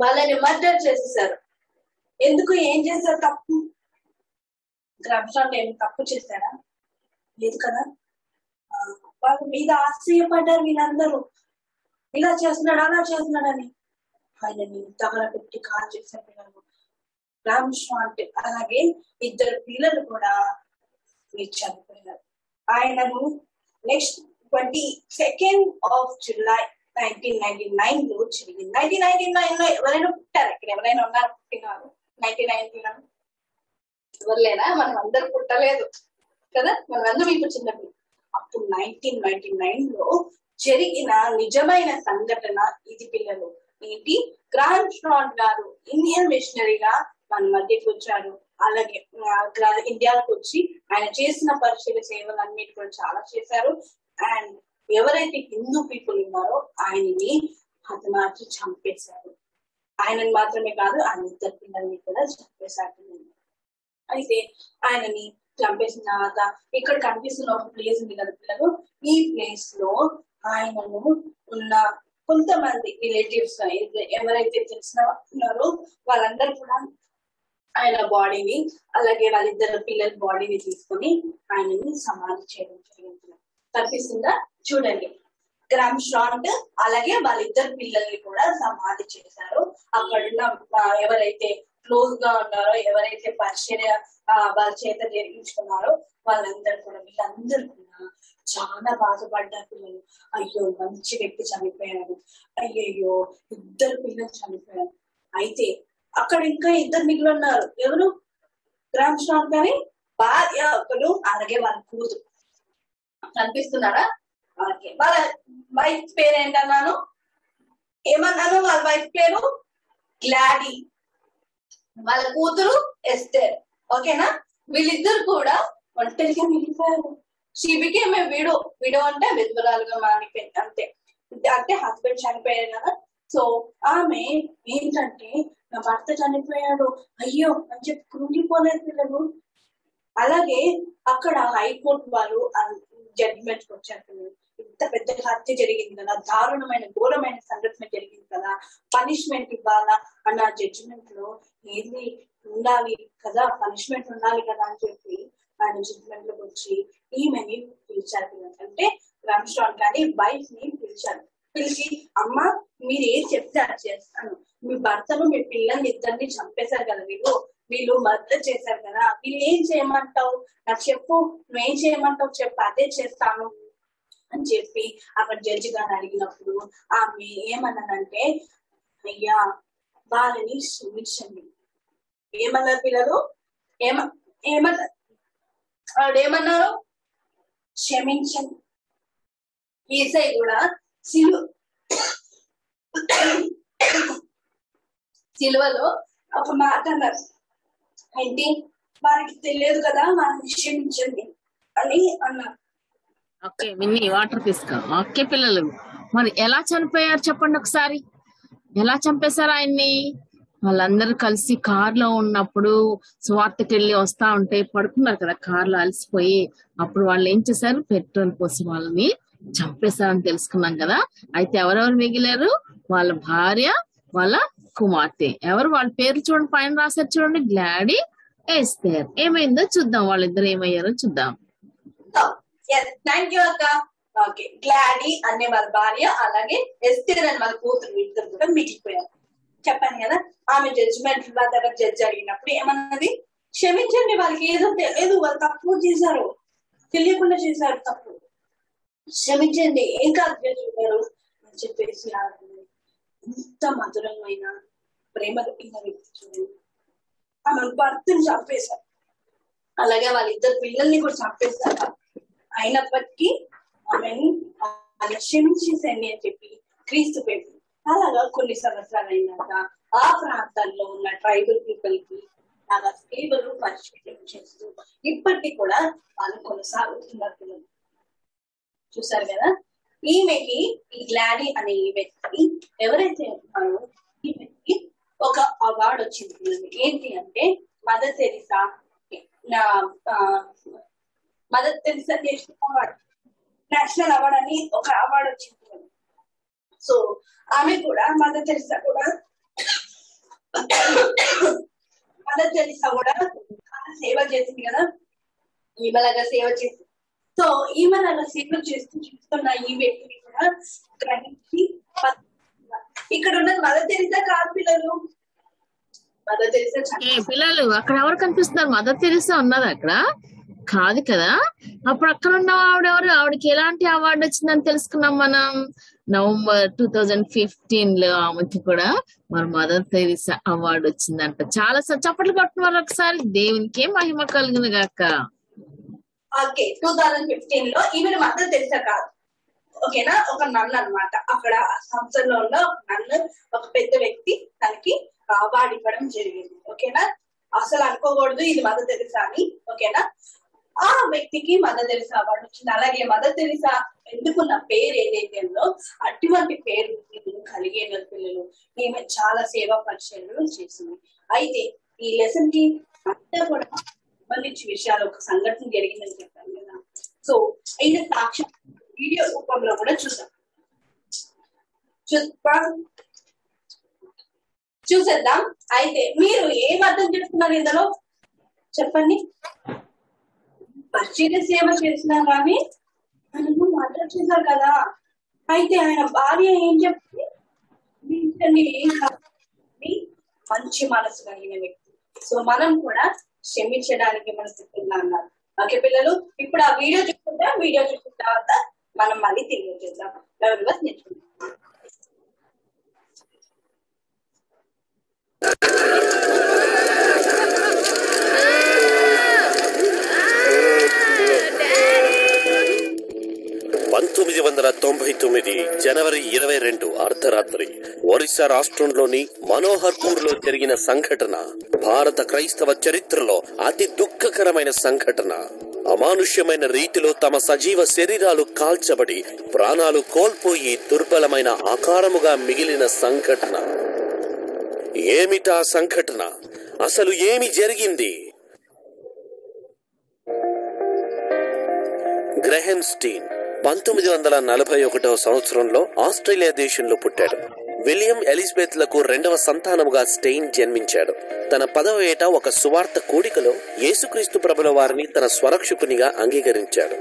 వాళ్ళని మర్డర్ చేసేసారు. ఎందుకు? ఏం చేశారు తప్పు? గ్రాహం స్టోన్ ఏం తప్పు చేశారా? లేదు కదా. వాళ్ళ మీద ఆశ్చర్యపడ్డారు వీళ్ళందరూ, ఇలా చేస్తున్నాడు అలా చేస్తున్నాడని. ఆయనని తగలబెట్టి కాల్ చేశారు పిల్లలు. గ్రాహం స్టోన్ అలాగే ఇద్దరు పిల్లలు కూడా చనిపోయారు. ఆయనను next twenty second of July nineteen ninety nine లో జరిగింది. నైన్టీన్ నైన్టీ నైన్ లో ఎవరైనా పుట్టారు? ఇక్కడ ఎవరైనా ఉన్నారు పుట్టినారు నైన్టీన్ నైన్టీ నైన్? ఎవరు లేరా? మనం అందరు పుట్టలేదు కదా, మనం అందరూ ఇప్పుడు చిన్నప్పుడు. అప్పుడు నైన్టీన్ నైన్టీ నైన్ లో జరిగిన నిజమైన సంఘటన ఇది పిల్లలు. ఏంటి? గ్రాహం స్టోన్ గారు ఇండియన్ మిషనరీగా మన మధ్యకి వచ్చారు. అలాగే ఇండియాకి వచ్చి ఆయన చేసిన పరిచయ సేవలు అన్నిటి కూడా చాలా చేశారు. అండ్ ఎవరైతే హిందూ పీపుల్ ఉన్నారో ఆయనని హతమార్చి చంపేశారు. ఆయనని మాత్రమే కాదు, ఆయన ఇద్దరు పిల్లల్ని కూడా చంపేశారు. అయితే ఆయనని చంపేసిన తర్వాత ఇక్కడ కనిపిస్తున్న ఒక ప్లేస్ ఉంది కదా పిల్లలు, ఈ ప్లేస్ లో ఆయనను ఉన్న కొంతమంది రిలేటివ్స్ ఎవరైతే తెలిసిన ఉన్నారో వాళ్ళందరూ కూడా ఆయన బాడీని అలాగే వాళ్ళిద్దరు పిల్లల బాడీని తీసుకొని ఆయనని సమాధి చేయడం జరిగింది. కనిపిస్తుందా? చూడండి, గ్రాహం స్టోన్ అలాగే వాళ్ళిద్దరు పిల్లల్ని కూడా సమాధి చేశారు. అక్కడున్న ఎవరైతే క్లోజ్ గా ఉన్నారో, ఎవరైతే పరిచర్య వాళ్ళ చేత జరిగించుకున్నారో వాళ్ళందరూ కూడా వీళ్ళందరూ కూడా చాలా బాధపడ్డారు పిల్లలు. అయ్యో మంచి వ్యక్తి చనిపోయారు, అయ్యయ్యో ఇద్దరు పిల్లలు చనిపోయారు. అయితే అక్కడ ఇంకా ఇద్దరు మిగిలి ఉన్నారు. ఎవరు? గ్రాహం స్టోన్ కానీ భార్య ఒకరు అలాగే వాళ్ళ కూతురు. కనిపిస్తున్నారా? వాళ్ళకి వాళ్ళ వైఫ్ పేరు ఏంటన్నాను? ఏమన్నాను? వాళ్ళ వైఫ్ పేరు గ్లాడీ, వాళ్ళ కూతురు ఎస్టేర్. ఓకేనా? వీళ్ళిద్దరు కూడా ఒంటరిగా మిగిలిపోయారు. షీబికి మేము విడో విడో అంటే విధ్వరాలుగా మారిపోయింది. అంతే అంటే హస్బెండ్ చనిపోయారు కదా. సో ఆమె ఏంటంటే నా భర్త చనిపోయాడు అయ్యో అని చెప్పి కృంగిపోలేదు పిల్లలు. అలాగే అక్కడ హైకోర్టు వారు జడ్జిమెంట్కి వచ్చారు. ఇంత పెద్ద హత్య జరిగింది కదా, దారుణమైన ఘోరమైన సంఘటన జరిగింది కదా, పనిష్మెంట్ ఇవ్వాలా అన్న జడ్జిమెంట్ లో ఏది ఉండాలి కదా, పనిష్మెంట్ ఉండాలి కదా అని చెప్పి ఆయన జడ్జిమెంట్ లోకి వచ్చి ఈమెని పిలిచారు. అంటే గ్రాహం స్టోన్ కానీ వైఫ్ ని పిలిచారు. పిలిచి అమ్మ మీరు ఏది చెప్తే అది చేస్తాను, మీ భర్తను మీ పిల్లల్ని ఇద్దరిని చంపేశారు కదా, వీళ్ళు వీళ్ళు మర్డర్ చేశారు కదా, వీళ్ళు ఏం చేయమంటావు నాకు చెప్పు, నువ్వేం చేయమంటావు చెప్పు అదే చేస్తాను అని చెప్పి అక్కడ జడ్జి గారిని అడిగినప్పుడు ఆమె ఏమన్నానంటే అయ్యా వాళ్ళని క్షమించండి. ఏమన్నారు పిల్లలు? ఏమ ఏమన్నారు? ఆవిడేమన్నారు? క్షమించండి. ఈసై కూడా సిలువ సిలువలో ఒక మాట అన్నారు. ఏంటి? వారికి తెలియదు కదా, వాళ్ళని క్షమించండి అని అన్నారు. ఓకే మిన్ని వాటర్ తీసుకో. ఓకే పిల్లలు, మరి ఎలా చనిపోయారు చెప్పండి ఒకసారి, ఎలా చంపేశారు ఆయన్ని? వాళ్ళందరూ కలిసి కారులో ఉన్నప్పుడు స్వార్థకి వెళ్ళి వస్తా ఉంటే పడుకున్నారు కదా, కారులో అలసిపోయి అప్పుడు వాళ్ళు ఏం చేశారు? పెట్రోల్ పోసి వాళ్ళని చంపేశారని తెలుసుకున్నాం కదా. అయితే ఎవరెవరు మిగిలారు? వాళ్ళ భార్య వాళ్ళ కుమార్తె. ఎవరు? వాళ్ళ పేర్లు చూడండి పైన రాశారు చూడండి, గ్లాడీ ఎస్తేర్. ఏమైందో చూద్దాం, వాళ్ళిద్దరు ఏమయ్యారో చూద్దాం. థ్యాంక్ యూ అక్క. ఓకే, గ్లాడీ అనే వాళ్ళ భార్య అలాగే ఎస్తేర్ అని వాళ్ళ కూతురు ఇద్దరు కూడా మిగిలిపోయారు. చెప్పాను కదా ఆమె జడ్జ్మెంట్ లా దగ్గర జడ్జ్ అడిగినప్పుడు ఏమన్నది, క్షమించండి వాళ్ళకి ఏదో ఏదో వాళ్ళు తప్పు చేశారు, తెలియకుండా చేశారు తప్పు, క్షమించండి ఏం కాదు చేశారు అని చెప్పేసి ఆమె ఎంత మధురమైన ప్రేమ కలిగిన వ్యక్తి. ఆమె భర్తను చంపేశారు, అలాగే వాళ్ళ ఇద్దరు పిల్లల్ని కూడా చంపేశారు. అయినప్పటికీ ఆమెని వాళ్ళు క్షమించేసండి అని చెప్పి క్రీస్తు పెట్టి, అలాగా కొన్ని సంవత్సరాలు అయినాక ఆ ప్రాంతాల్లో ఉన్న ట్రైబల్ పీపుల్ కి అలాగా స్లేబులు పరిచయం చేస్తూ ఇప్పటికీ కూడా వాళ్ళు కొనసాగుతున్నారు. చూసారు కదా, ఈమెకి ఈ గ్లాడీ అనే ఈ వ్యక్తి ఎవరైతే ఉన్నారో ఈమెకి ఒక అవార్డు వచ్చింది. ఏంటి అంటే Mother Teresa, Mother Teresa national award, national award అని ఒక అవార్డు వచ్చింది. సో ఆమె కూడా మదర్ తెరిసా కూడా మదర్ తెరిసా కూడా సేవ చేసింది కదా, ఈమెలాగా సేవ చేసింది. సో ఈమెలాగా సేవ చేస్తూ చూస్తున్న ఈ వ్యక్తిని కూడా గ్రహించి, ఇక్కడ ఉన్నది మదర్ తెరిసా కాదు పిల్లలు, మదర్ తెరిసా పిల్లలు అక్కడ ఎవరు కనిపిస్తున్నారు, మదర్ తెరిసా ఉన్నది అక్కడ కాదు కదా. అప్పుడు అక్కడ ఉన్న ఆవిడెవరు, ఆవిడకి ఎలాంటి అవార్డు వచ్చిందని తెలుసుకున్నాం మనం. నవంబర్ టూ థౌజండ్ ఫిఫ్టీన్ లో ఆమెకి కూడా మన మదర్ తెరిసా అవార్డు వచ్చిందంట. చాలా చప్పట్లు కొట్టినారు ఒకసారి, దేవునికే మహిమ కలిగిన గాక. ఓకే, టూ థౌజండ్ ఫిఫ్టీన్ లో ఈమె మదర్ తెరిసా కాదు, ఓకేనా, ఒక నన్ను అనమాట. అక్కడ సంస్థలో ఉన్న నన్ను ఒక పెద్ద వ్యక్తి తనకి అవార్డు ఇవ్వడం జరిగింది. ఓకేనా, అసలు అనుకోకూడదు ఇది మదర్ తెరిసా అని. ఓకేనా, ఆ వ్యక్తికి మదర్ తెరిసా అవార్డు వచ్చింది. అలాగే మదర్ తెరిసా ఎందుకున్న పేరు ఏదైతే ఉందో అటువంటి పేరు కలిగే పిల్లలు ఈమె చాలా సేవా పరిచయాలు చేసింది. అయితే ఈ లెసన్ కి అంతా కూడా సంబంధించి విషయాలు, ఒక సంఘటన జరిగిందని చెప్పాను కదా. సో అయిన సాక్ష్యం వీడియో రూపంలో కూడా చూసాం, చూద్దాం చూసేద్దాం. అయితే మీరు ఏం అర్థం చేసుకున్నారు ఇందులో చెప్పండి. పరిచర్య సేవ చేసినా కానీ ఆయనకు మర్డర్ చేశారు కదా, అయితే ఆయన భార్య ఏం చెప్తుంది, ఏం కాదు మంచి మనసు కలిగిన వ్యక్తి. సో మనం కూడా క్షమించడానికి మనసు తిన్నా అన్నారు. ఓకే పిల్లలు, ఇప్పుడు ఆ వీడియో చూసుకుంటా, వీడియో చూసిన తర్వాత మనం మళ్ళీ తిరిగి వచ్చేద్దాం. ఎవరిగా నేర్చుకుంటాం. పంతొమ్మిది వందల తొంభై తొమ్మిది జనవరి ఇరవై రెండు అర్ధరాత్రి ఒరిస్సా రాష్ట్రంలోని మనోహర్పూర్ లో జరిగిన సంఘటన భారత క్రైస్తవ చరిత్రలో అతి దుఃఖకరమైన సంఘటన. అమానుష్యమైన రీతిలో తమ సజీవ శరీరాలు కాల్చబడి ప్రాణాలు కోల్పోయి దుర్బలమైన ఆకారముగా మిగిలిన సంఘటన. ఏమిటా సంఘటన, అసలు ఏమి జరిగింది? గ్రహాం స్టైన్ పంతొమ్మిది వందల నలభై ఒకటవ సంవత్సరంలో ఆస్ట్రేలియా దేశంలో పుట్టాడు. విలియం ఎలిజబెత్ లకు రెండవ సంతానముగా స్టెయిన్ జన్మించాడు. తన పదవ ఏట ఒక సువార్త కూడికలో యేసుక్రీస్తు ప్రభుల వారిని తన స్వరక్షకునిగా అంగీకరించాడు.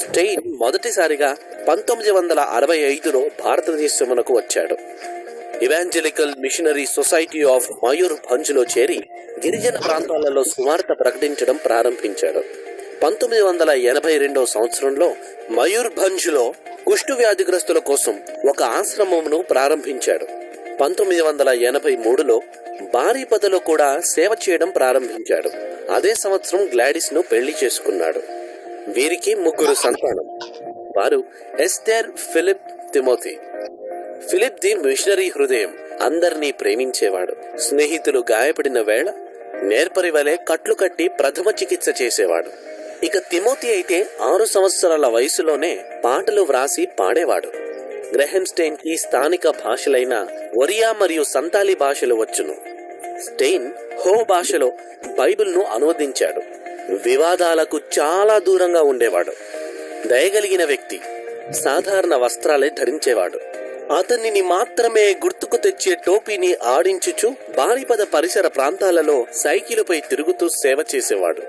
స్టెయిన్ మొదటిసారిగా పంతొమ్మిది వందల అరవై ఐదులో భారతదేశమునకు వచ్చాడు. Evangelical machinery society of Mayurbhanj లో చేరి గిరిజన ప్రాంతాలలో సువార్త ప్రకటించడం ప్రారంభించాడు. పంతొమ్మిది వందల ఎనభై రెండవ సంవత్సరంలో మయూర్భంజ్ లో కుష్టు వ్యాధిగ్రస్తుల కోసం ఒక ఆశ్రమమును ప్రారంభించాడు. పంతొమ్మిది వందల ఎనభై మూడులో బారీపదలో కూడా సేవ చేయడం ప్రారంభించాడు. అదే సంవత్సరం గ్లాడిస్ ను పెళ్లి చేసుకున్నాడు. వీరికి ముగ్గురు సంతానం. వారు Esther, Philip, Timothy. Philip the missionary హృదయం, అందరినీ ప్రేమించేవాడు. స్నేహితులు గాయపడిన వేళ నేర్పరి వలె కట్లు కట్టి ప్రథమ చికిత్స చేసేవాడు. ఇక తిమోతి అయితే ఆరు సంవత్సరాల వయసులోనే పాటలు వ్రాసి పాడేవాడు. గ్రహాం స్టైన్ కి స్థానిక భాషలైన ఒరియా మరియు సంతాలి భాషలు వచ్చును. స్టైన్ హో భాషలో బైబిల్ ను అనువదించాడు. వివాదాలకు చాలా దూరంగా ఉండేవాడు. దయగలిగిన వ్యక్తి, సాధారణ వస్త్రాలే ధరించేవాడు. అతనిని మాత్రమే గుర్తుకు తెచ్చే టోపీని ఆడించుచు బారిపద పరిసర ప్రాంతాలలో సైకిలుపై తిరుగుతూ సేవ చేసేవాడు.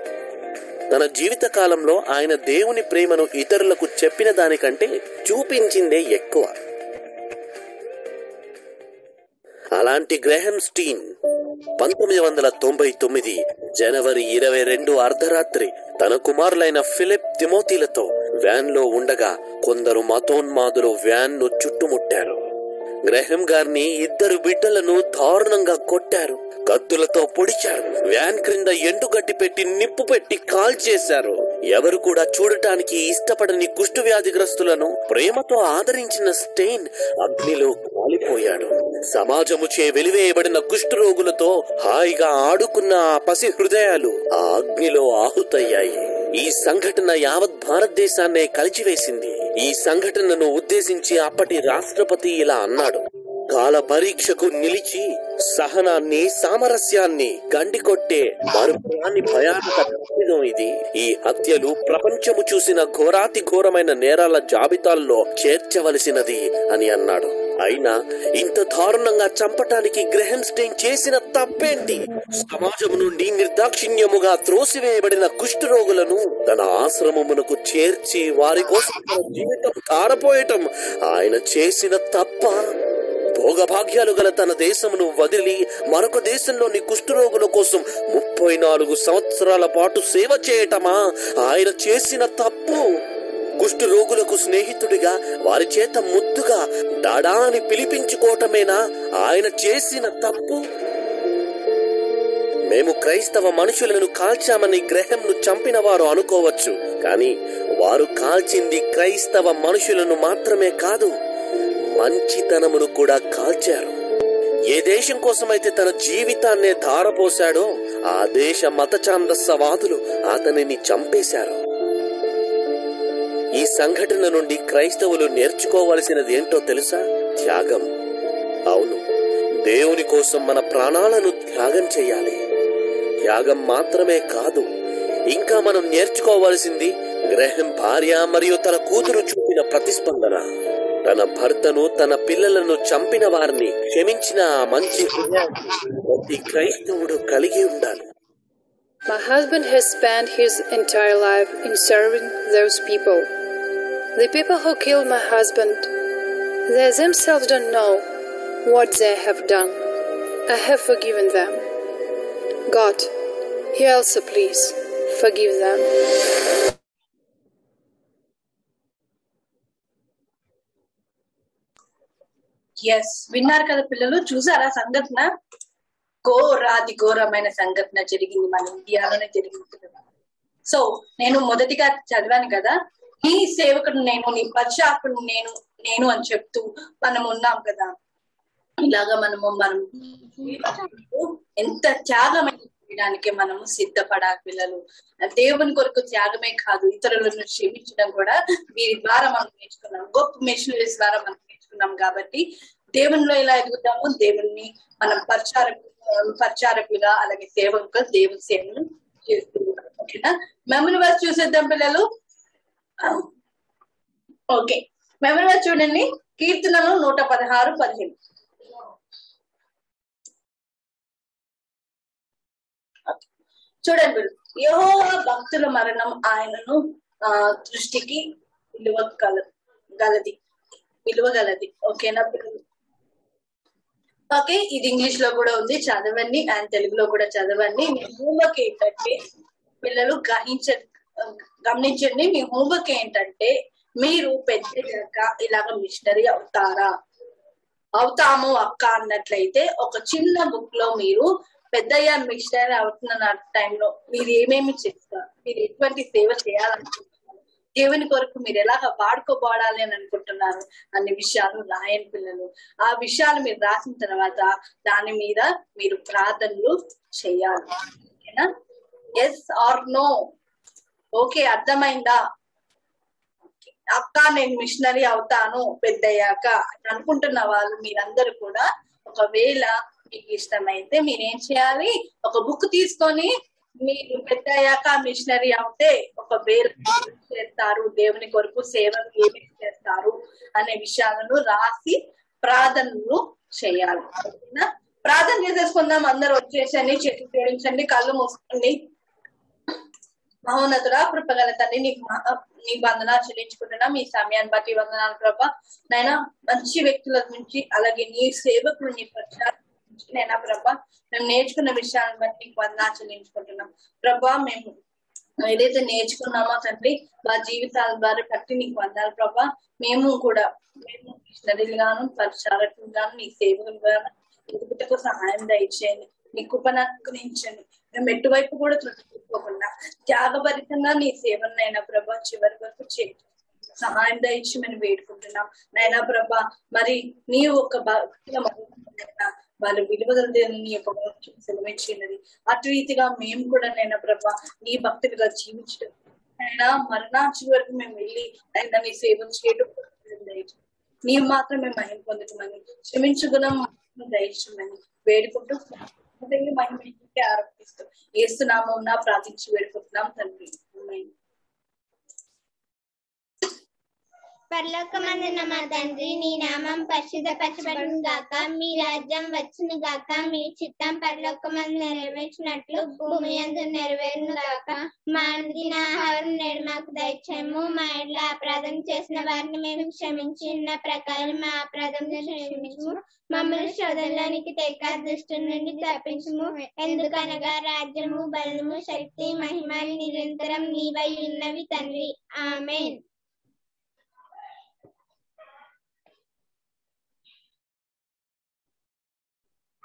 తన జీవిత కాలంలో ఆయన దేవుని ప్రేమను ఇతరులకు చెప్పిన దానికంటే చూపించిందే ఎక్కువ. అలాంటి గ్రాహం స్టైన్ పంతొమ్మిది వందల తొంభై తొమ్మిది జనవరి ఇరవై రెండు అర్ధరాత్రి తన కుమారులైన ఫిలిప్ తిమోతీలతో వ్యాన్ లో ఉండగా కొందరు మతోన్మాదులు వ్యాన్ ను చుట్టుముట్టారు. గ్రాహం గారిని ఇద్దరు బిడ్డలను దారుణంగా కొట్టారు, కత్తులతో పొడిచారు, వ్యాన్ క్రింద ఎండుగడ్డి పెట్టి నిప్పు పెట్టి కాల్చేశారు. ఎవరు కూడా చూడటానికి ఇష్టపడని కుష్టు వ్యాధిగ్రస్తులను ప్రేమతో ఆదరించిన స్టైన్ అగ్నిలో కాలిపోయాడు. సమాజముచే వెలివేయబడిన కుష్టు రోగులతో హాయిగా ఆడుకున్న ఆ పసి హృదయాలు ఆ అగ్నిలో ఆహుతయ్యాయి. ఈ సంఘటన యావత్ భారతదేశాన్నే కలిచివేసింది. ఈ సంఘటనను ఉద్దేశించి అప్పటి రాష్ట్రపతి ఇలా అన్నాడు: కాల పరీక్షకు నిలిచి సహనాన్ని, సామరస్యాన్ని గండికొట్టే మరుపురాని భయానక తప్పిదం ఇది. ఈ హత్యలు ప్రపంచము చూసిన ఘోరాతి ఘోరమైన నేరాల జాబితాల్లో చేర్చవలసినది అని అన్నాడు. అయినా ఇంత దారుణంగా చంపటానికి గ్రాహం స్టైన్ చేసిన తప్పేంటి? సమాజం నుండి నిర్దాక్షిణ్యముగా త్రోసివేయబడిన కుష్ఠ రోగులను తన ఆశ్రమమునకు చేర్చి వారి కోసం తన జీవితం తారపోయటం ఆయన చేసిన తప్ప? భోగభాగ్యాలు గల తన దేశమును వదిలి మరొక దేశంలోని కుష్ఠరోగుల కోసం ముప్పై నాలుగు సంవత్సరాల పాటు సేవ చేయటమా ఆయన చేసిన తప్పు? కుష్ఠ రోగులకు స్నేహితుడిగా వారి చేత ముద్దుగా డాడా అని పిలిపించుకోవటమేనా ఆయన చేసిన తప్పు? మేము క్రైస్తవ మనుషులను కాల్చామని గ్రాహంను చంపిన వారు అనుకోవచ్చు, కానీ వారు కాల్చింది క్రైస్తవ మనుషులను మాత్రమే కాదు, మంచితనమును కూడా కాల్చారు. ఏ దేశం కోసమైతే తన జీవితాన్నే ధారపోశాడో ఆ దేశ మతఛాందస్సవాదులు అతనిని చంపేశారు. ఈ సంఘటన నుండి క్రైస్తవులు నేర్చుకోవలసినది ఏంటో తెలుసా? త్యాగం. అవును, దేవుని కోసం మన ప్రాణాలను త్యాగం చేయాలి. త్యాగం మాత్రమే కాదు, ఇంకా మనం నేర్చుకోవలసింది గ్రాహం భార్య మరియు తన కూతురు చూపిన ప్రతిస్పందన. తన భర్తను, తన పిల్లలను చంపిన వారిని క్షమించిన మంచి ప్రతి క్రైస్తవుడు కలిగి ఉండాలి. My husband has spent his entire life in serving those people. The people who killed my husband, they themselves don't know what they have done. I have forgiven them. God, He also please forgive them. Yes, winnar kada pillalu chusara sangatna. ఘోరాది ఘోరమైన సంఘటన జరిగింది, మన ఇండియాలోనే జరిగింది. So నేను మొదటిగా చదివాను కదా, నీ సేవకుడు నేను, నీ పశ్చాత్తుడు నేను నేను అని చెప్తూ మనం ఉన్నాం కదా. ఇలాగా మనము మనం ఎంత త్యాగమైన చేయడానికి మనము సిద్ధపడాలి పిల్లలు. దేవుని కొరకు త్యాగమే కాదు, ఇతరులను క్షమించడం కూడా వీరి ద్వారా మనం నేర్చుకున్నాం. గొప్ప మిషనరీస్ ద్వారా మనం నేర్చుకున్నాం. కాబట్టి దేవునిలో ఎలా ఎదుగుతాము, దేవుణ్ణి మనం పరిచారకులు పరిచారకులుగా అలాగే సేవకులుగా దేవుని సేవలు చేస్తూ ఉంటాం. ఓకేనా, మెమరీ వర్స్ చూసేద్దాం పిల్లలు. ఓకే, మెమరీ వర్స్ చూడండి, కీర్తనలు నూట పదహారు పదిహేను. చూడండి, యెహోవా భక్తుల మరణం ఆయనను ఆ దృష్టికి విలువ కల గలది విలువగలది. ఓకేనా పిల్లలు. ఓకే, ఇది ఇంగ్లీష్ లో కూడా ఉంది, చదవండి, అండ్ తెలుగులో కూడా చదవండి. మీ హోంవర్క్ ఏంటంటే పిల్లలు గ్రహించ గమనించండి మీ హోంవర్క్ ఏంటంటే మీరు పెద్దగా ఇలాగ మిషనరీ అవుతారా? అవుతాము అక్క అన్నట్లయితే ఒక చిన్న బుక్ లో మీరు పెద్దయ్యా మిషనరీ అవుతున్న టైంలో మీరు ఏమేమి చేస్తారు, మీరు ఎటువంటి సేవ చేయాలనుకుంటున్నారు, దేవుని కొరకు మీరు ఎలాగ వాడుకోబడాలి అని అనుకుంటున్నారు అనే విషయాలు రాయని పిల్లలు. ఆ విషయాలు మీరు రాసిన తర్వాత దాని మీద మీరు ప్రార్థనలు చేయాలి. ఓకేనా, ఎస్ ఆర్ నో. ఓకే, అర్థమైందా? అక్క నేను మిషనరీ అవుతాను పెద్దయ్యాక అని అనుకుంటున్న వాళ్ళు మీరందరూ కూడా ఒకవేళ మీకు ఇష్టమైతే మీరేం చేయాలి, ఒక బుక్ తీసుకొని మీరు పెద్ద అయ్యాక మిషనరీ అవుతే ఒక వేరు చేస్తారు, దేవుని కొరకు సేవలు ఏమేమి చేస్తారు అనే విషయాలను రాసి ప్రార్థనలు చేయాలి. ప్రార్థన చేసేసుకుందాం. అందరూ వచ్చేసండి, చెట్లు జోడించండి, కళ్ళు మూసుకోండి. మహోన్నతుడ కృపగల తండ్రి నీకు నీ వందనాలు చెల్లించుకుంటున్నా, మీ సమయాన్ని బట్టి వందనాలు ప్రభా. నైనా మంచి వ్యక్తుల గురించి అలాగే నీ సేవకులు నీ ప్రచారం గురించి నైనా ప్రభా మేము నేర్చుకున్న విషయాన్ని బట్టి నీకు వందనాలు చెల్లించుకుంటున్నాం ప్రభా. మేము ఏదైతే నేర్చుకున్నామో తండ్రి మా జీవితాల ద్వారా బట్టి నీకు వందాలి ప్రభా. మేము కూడా మేము మిషనరీలు గాను పరిచారకులు గాను నీ సేవకులు గాను ఎదుగుటకు సహాయం దయచేయండి, నీ కృపను అనుగ్రహించండి. మేము ఎటువైపు కూడా తృప్తిపోకుండా త్యాగభరితంగా నీ సేవనైనా ప్రభా చివరి వరకు చే సహాయం దయచి మేము వేడుకుంటున్నాం నైనా ప్రభా. మరి నీ యొక్క భక్తుల వాళ్ళు విలువగలదేని యొక్క సెలవించినది అటు రీతిగా మేము కూడా నైనా ప్రభా నీ భక్తులుగా జీవించడం అయినా మరణా చివరికి మేము వెళ్ళి అయినా నీ సేవ చేయడం నీవు మాత్రమే మహిమ పొందుతామని క్షమించుకున్నాం దయచమని వేడుకుంటూ మహిమకి ఆరోపిస్తూ ఏసునామం ప్రార్థించి వేడుకుంటున్నాం తండ్రి. పరలోకమందున్న మా తండ్రి, నీ నామం పరిశుద్ధపరచబడును గాక, మీ రాజ్యం వచ్చును గాక, మీ చిత్తం పరలోకమందు నెరవేర్చినట్లు భూమి యందు నెరవేరును గాక. మా అనుదిన ఆహారం నేడు మాకు దయచేయము, మా ఎడల అపరాధం చేసిన వారిని మేము క్షమించి ఉన్న ప్రకారం మా అపరాధం క్షమించుము, మమ్మల్ని శోధనలోనికి తెక దుష్టుల నుండి తప్పించుము, ఎందుకనగా రాజ్యము బలము శక్తి మహిమలు నిరంతరం నీవై ఉన్నవి తండ్రి. ఆమేన్.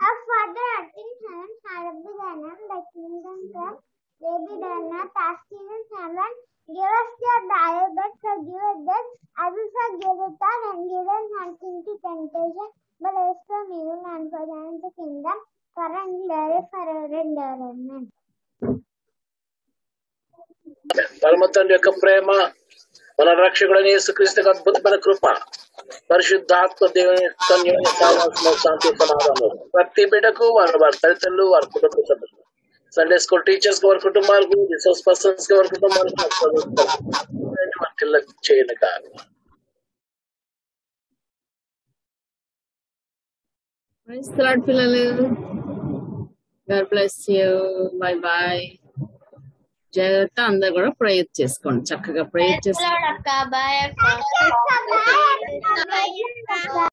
Our Father art in heaven, hallowed be thy name, thy kingdom come, thy will be done on earth as it is in heaven. Give us your daily bread, forgive us debts, as we forgive our debtors, and lead us not into temptation, but deliver us from evil. And for thine is the kingdom, power, and glory forever and ever. Amen. పరమ తండ్రి యొక్క ప్రేమ, మన రక్షకుడైన యేసుక్రీస్తు యొక్క అద్భుతమైన కృప, పరిశుద్ధాత్మ దేవుని కన్యల సహవాసము, శాంతి సమాధానం ప్రతి బిడ్డకు, వారి వారి తల్లిదండ్రులు, వారి కుటుంబ సభ్యులు, సండే స్కూల్ టీచర్స్ కు, వారి కుటుంబాలకు, రిసోర్స్ పర్సన్స్ కి, వారి కుటుంబాలకు చేయండి కాదు. పిల్లలు, God bless you, bye bye. జాగ్రత్త, అందరు కూడా ప్రేయర్ చేసుకోండి, చక్కగా ప్రేయర్ చేసుకోండి.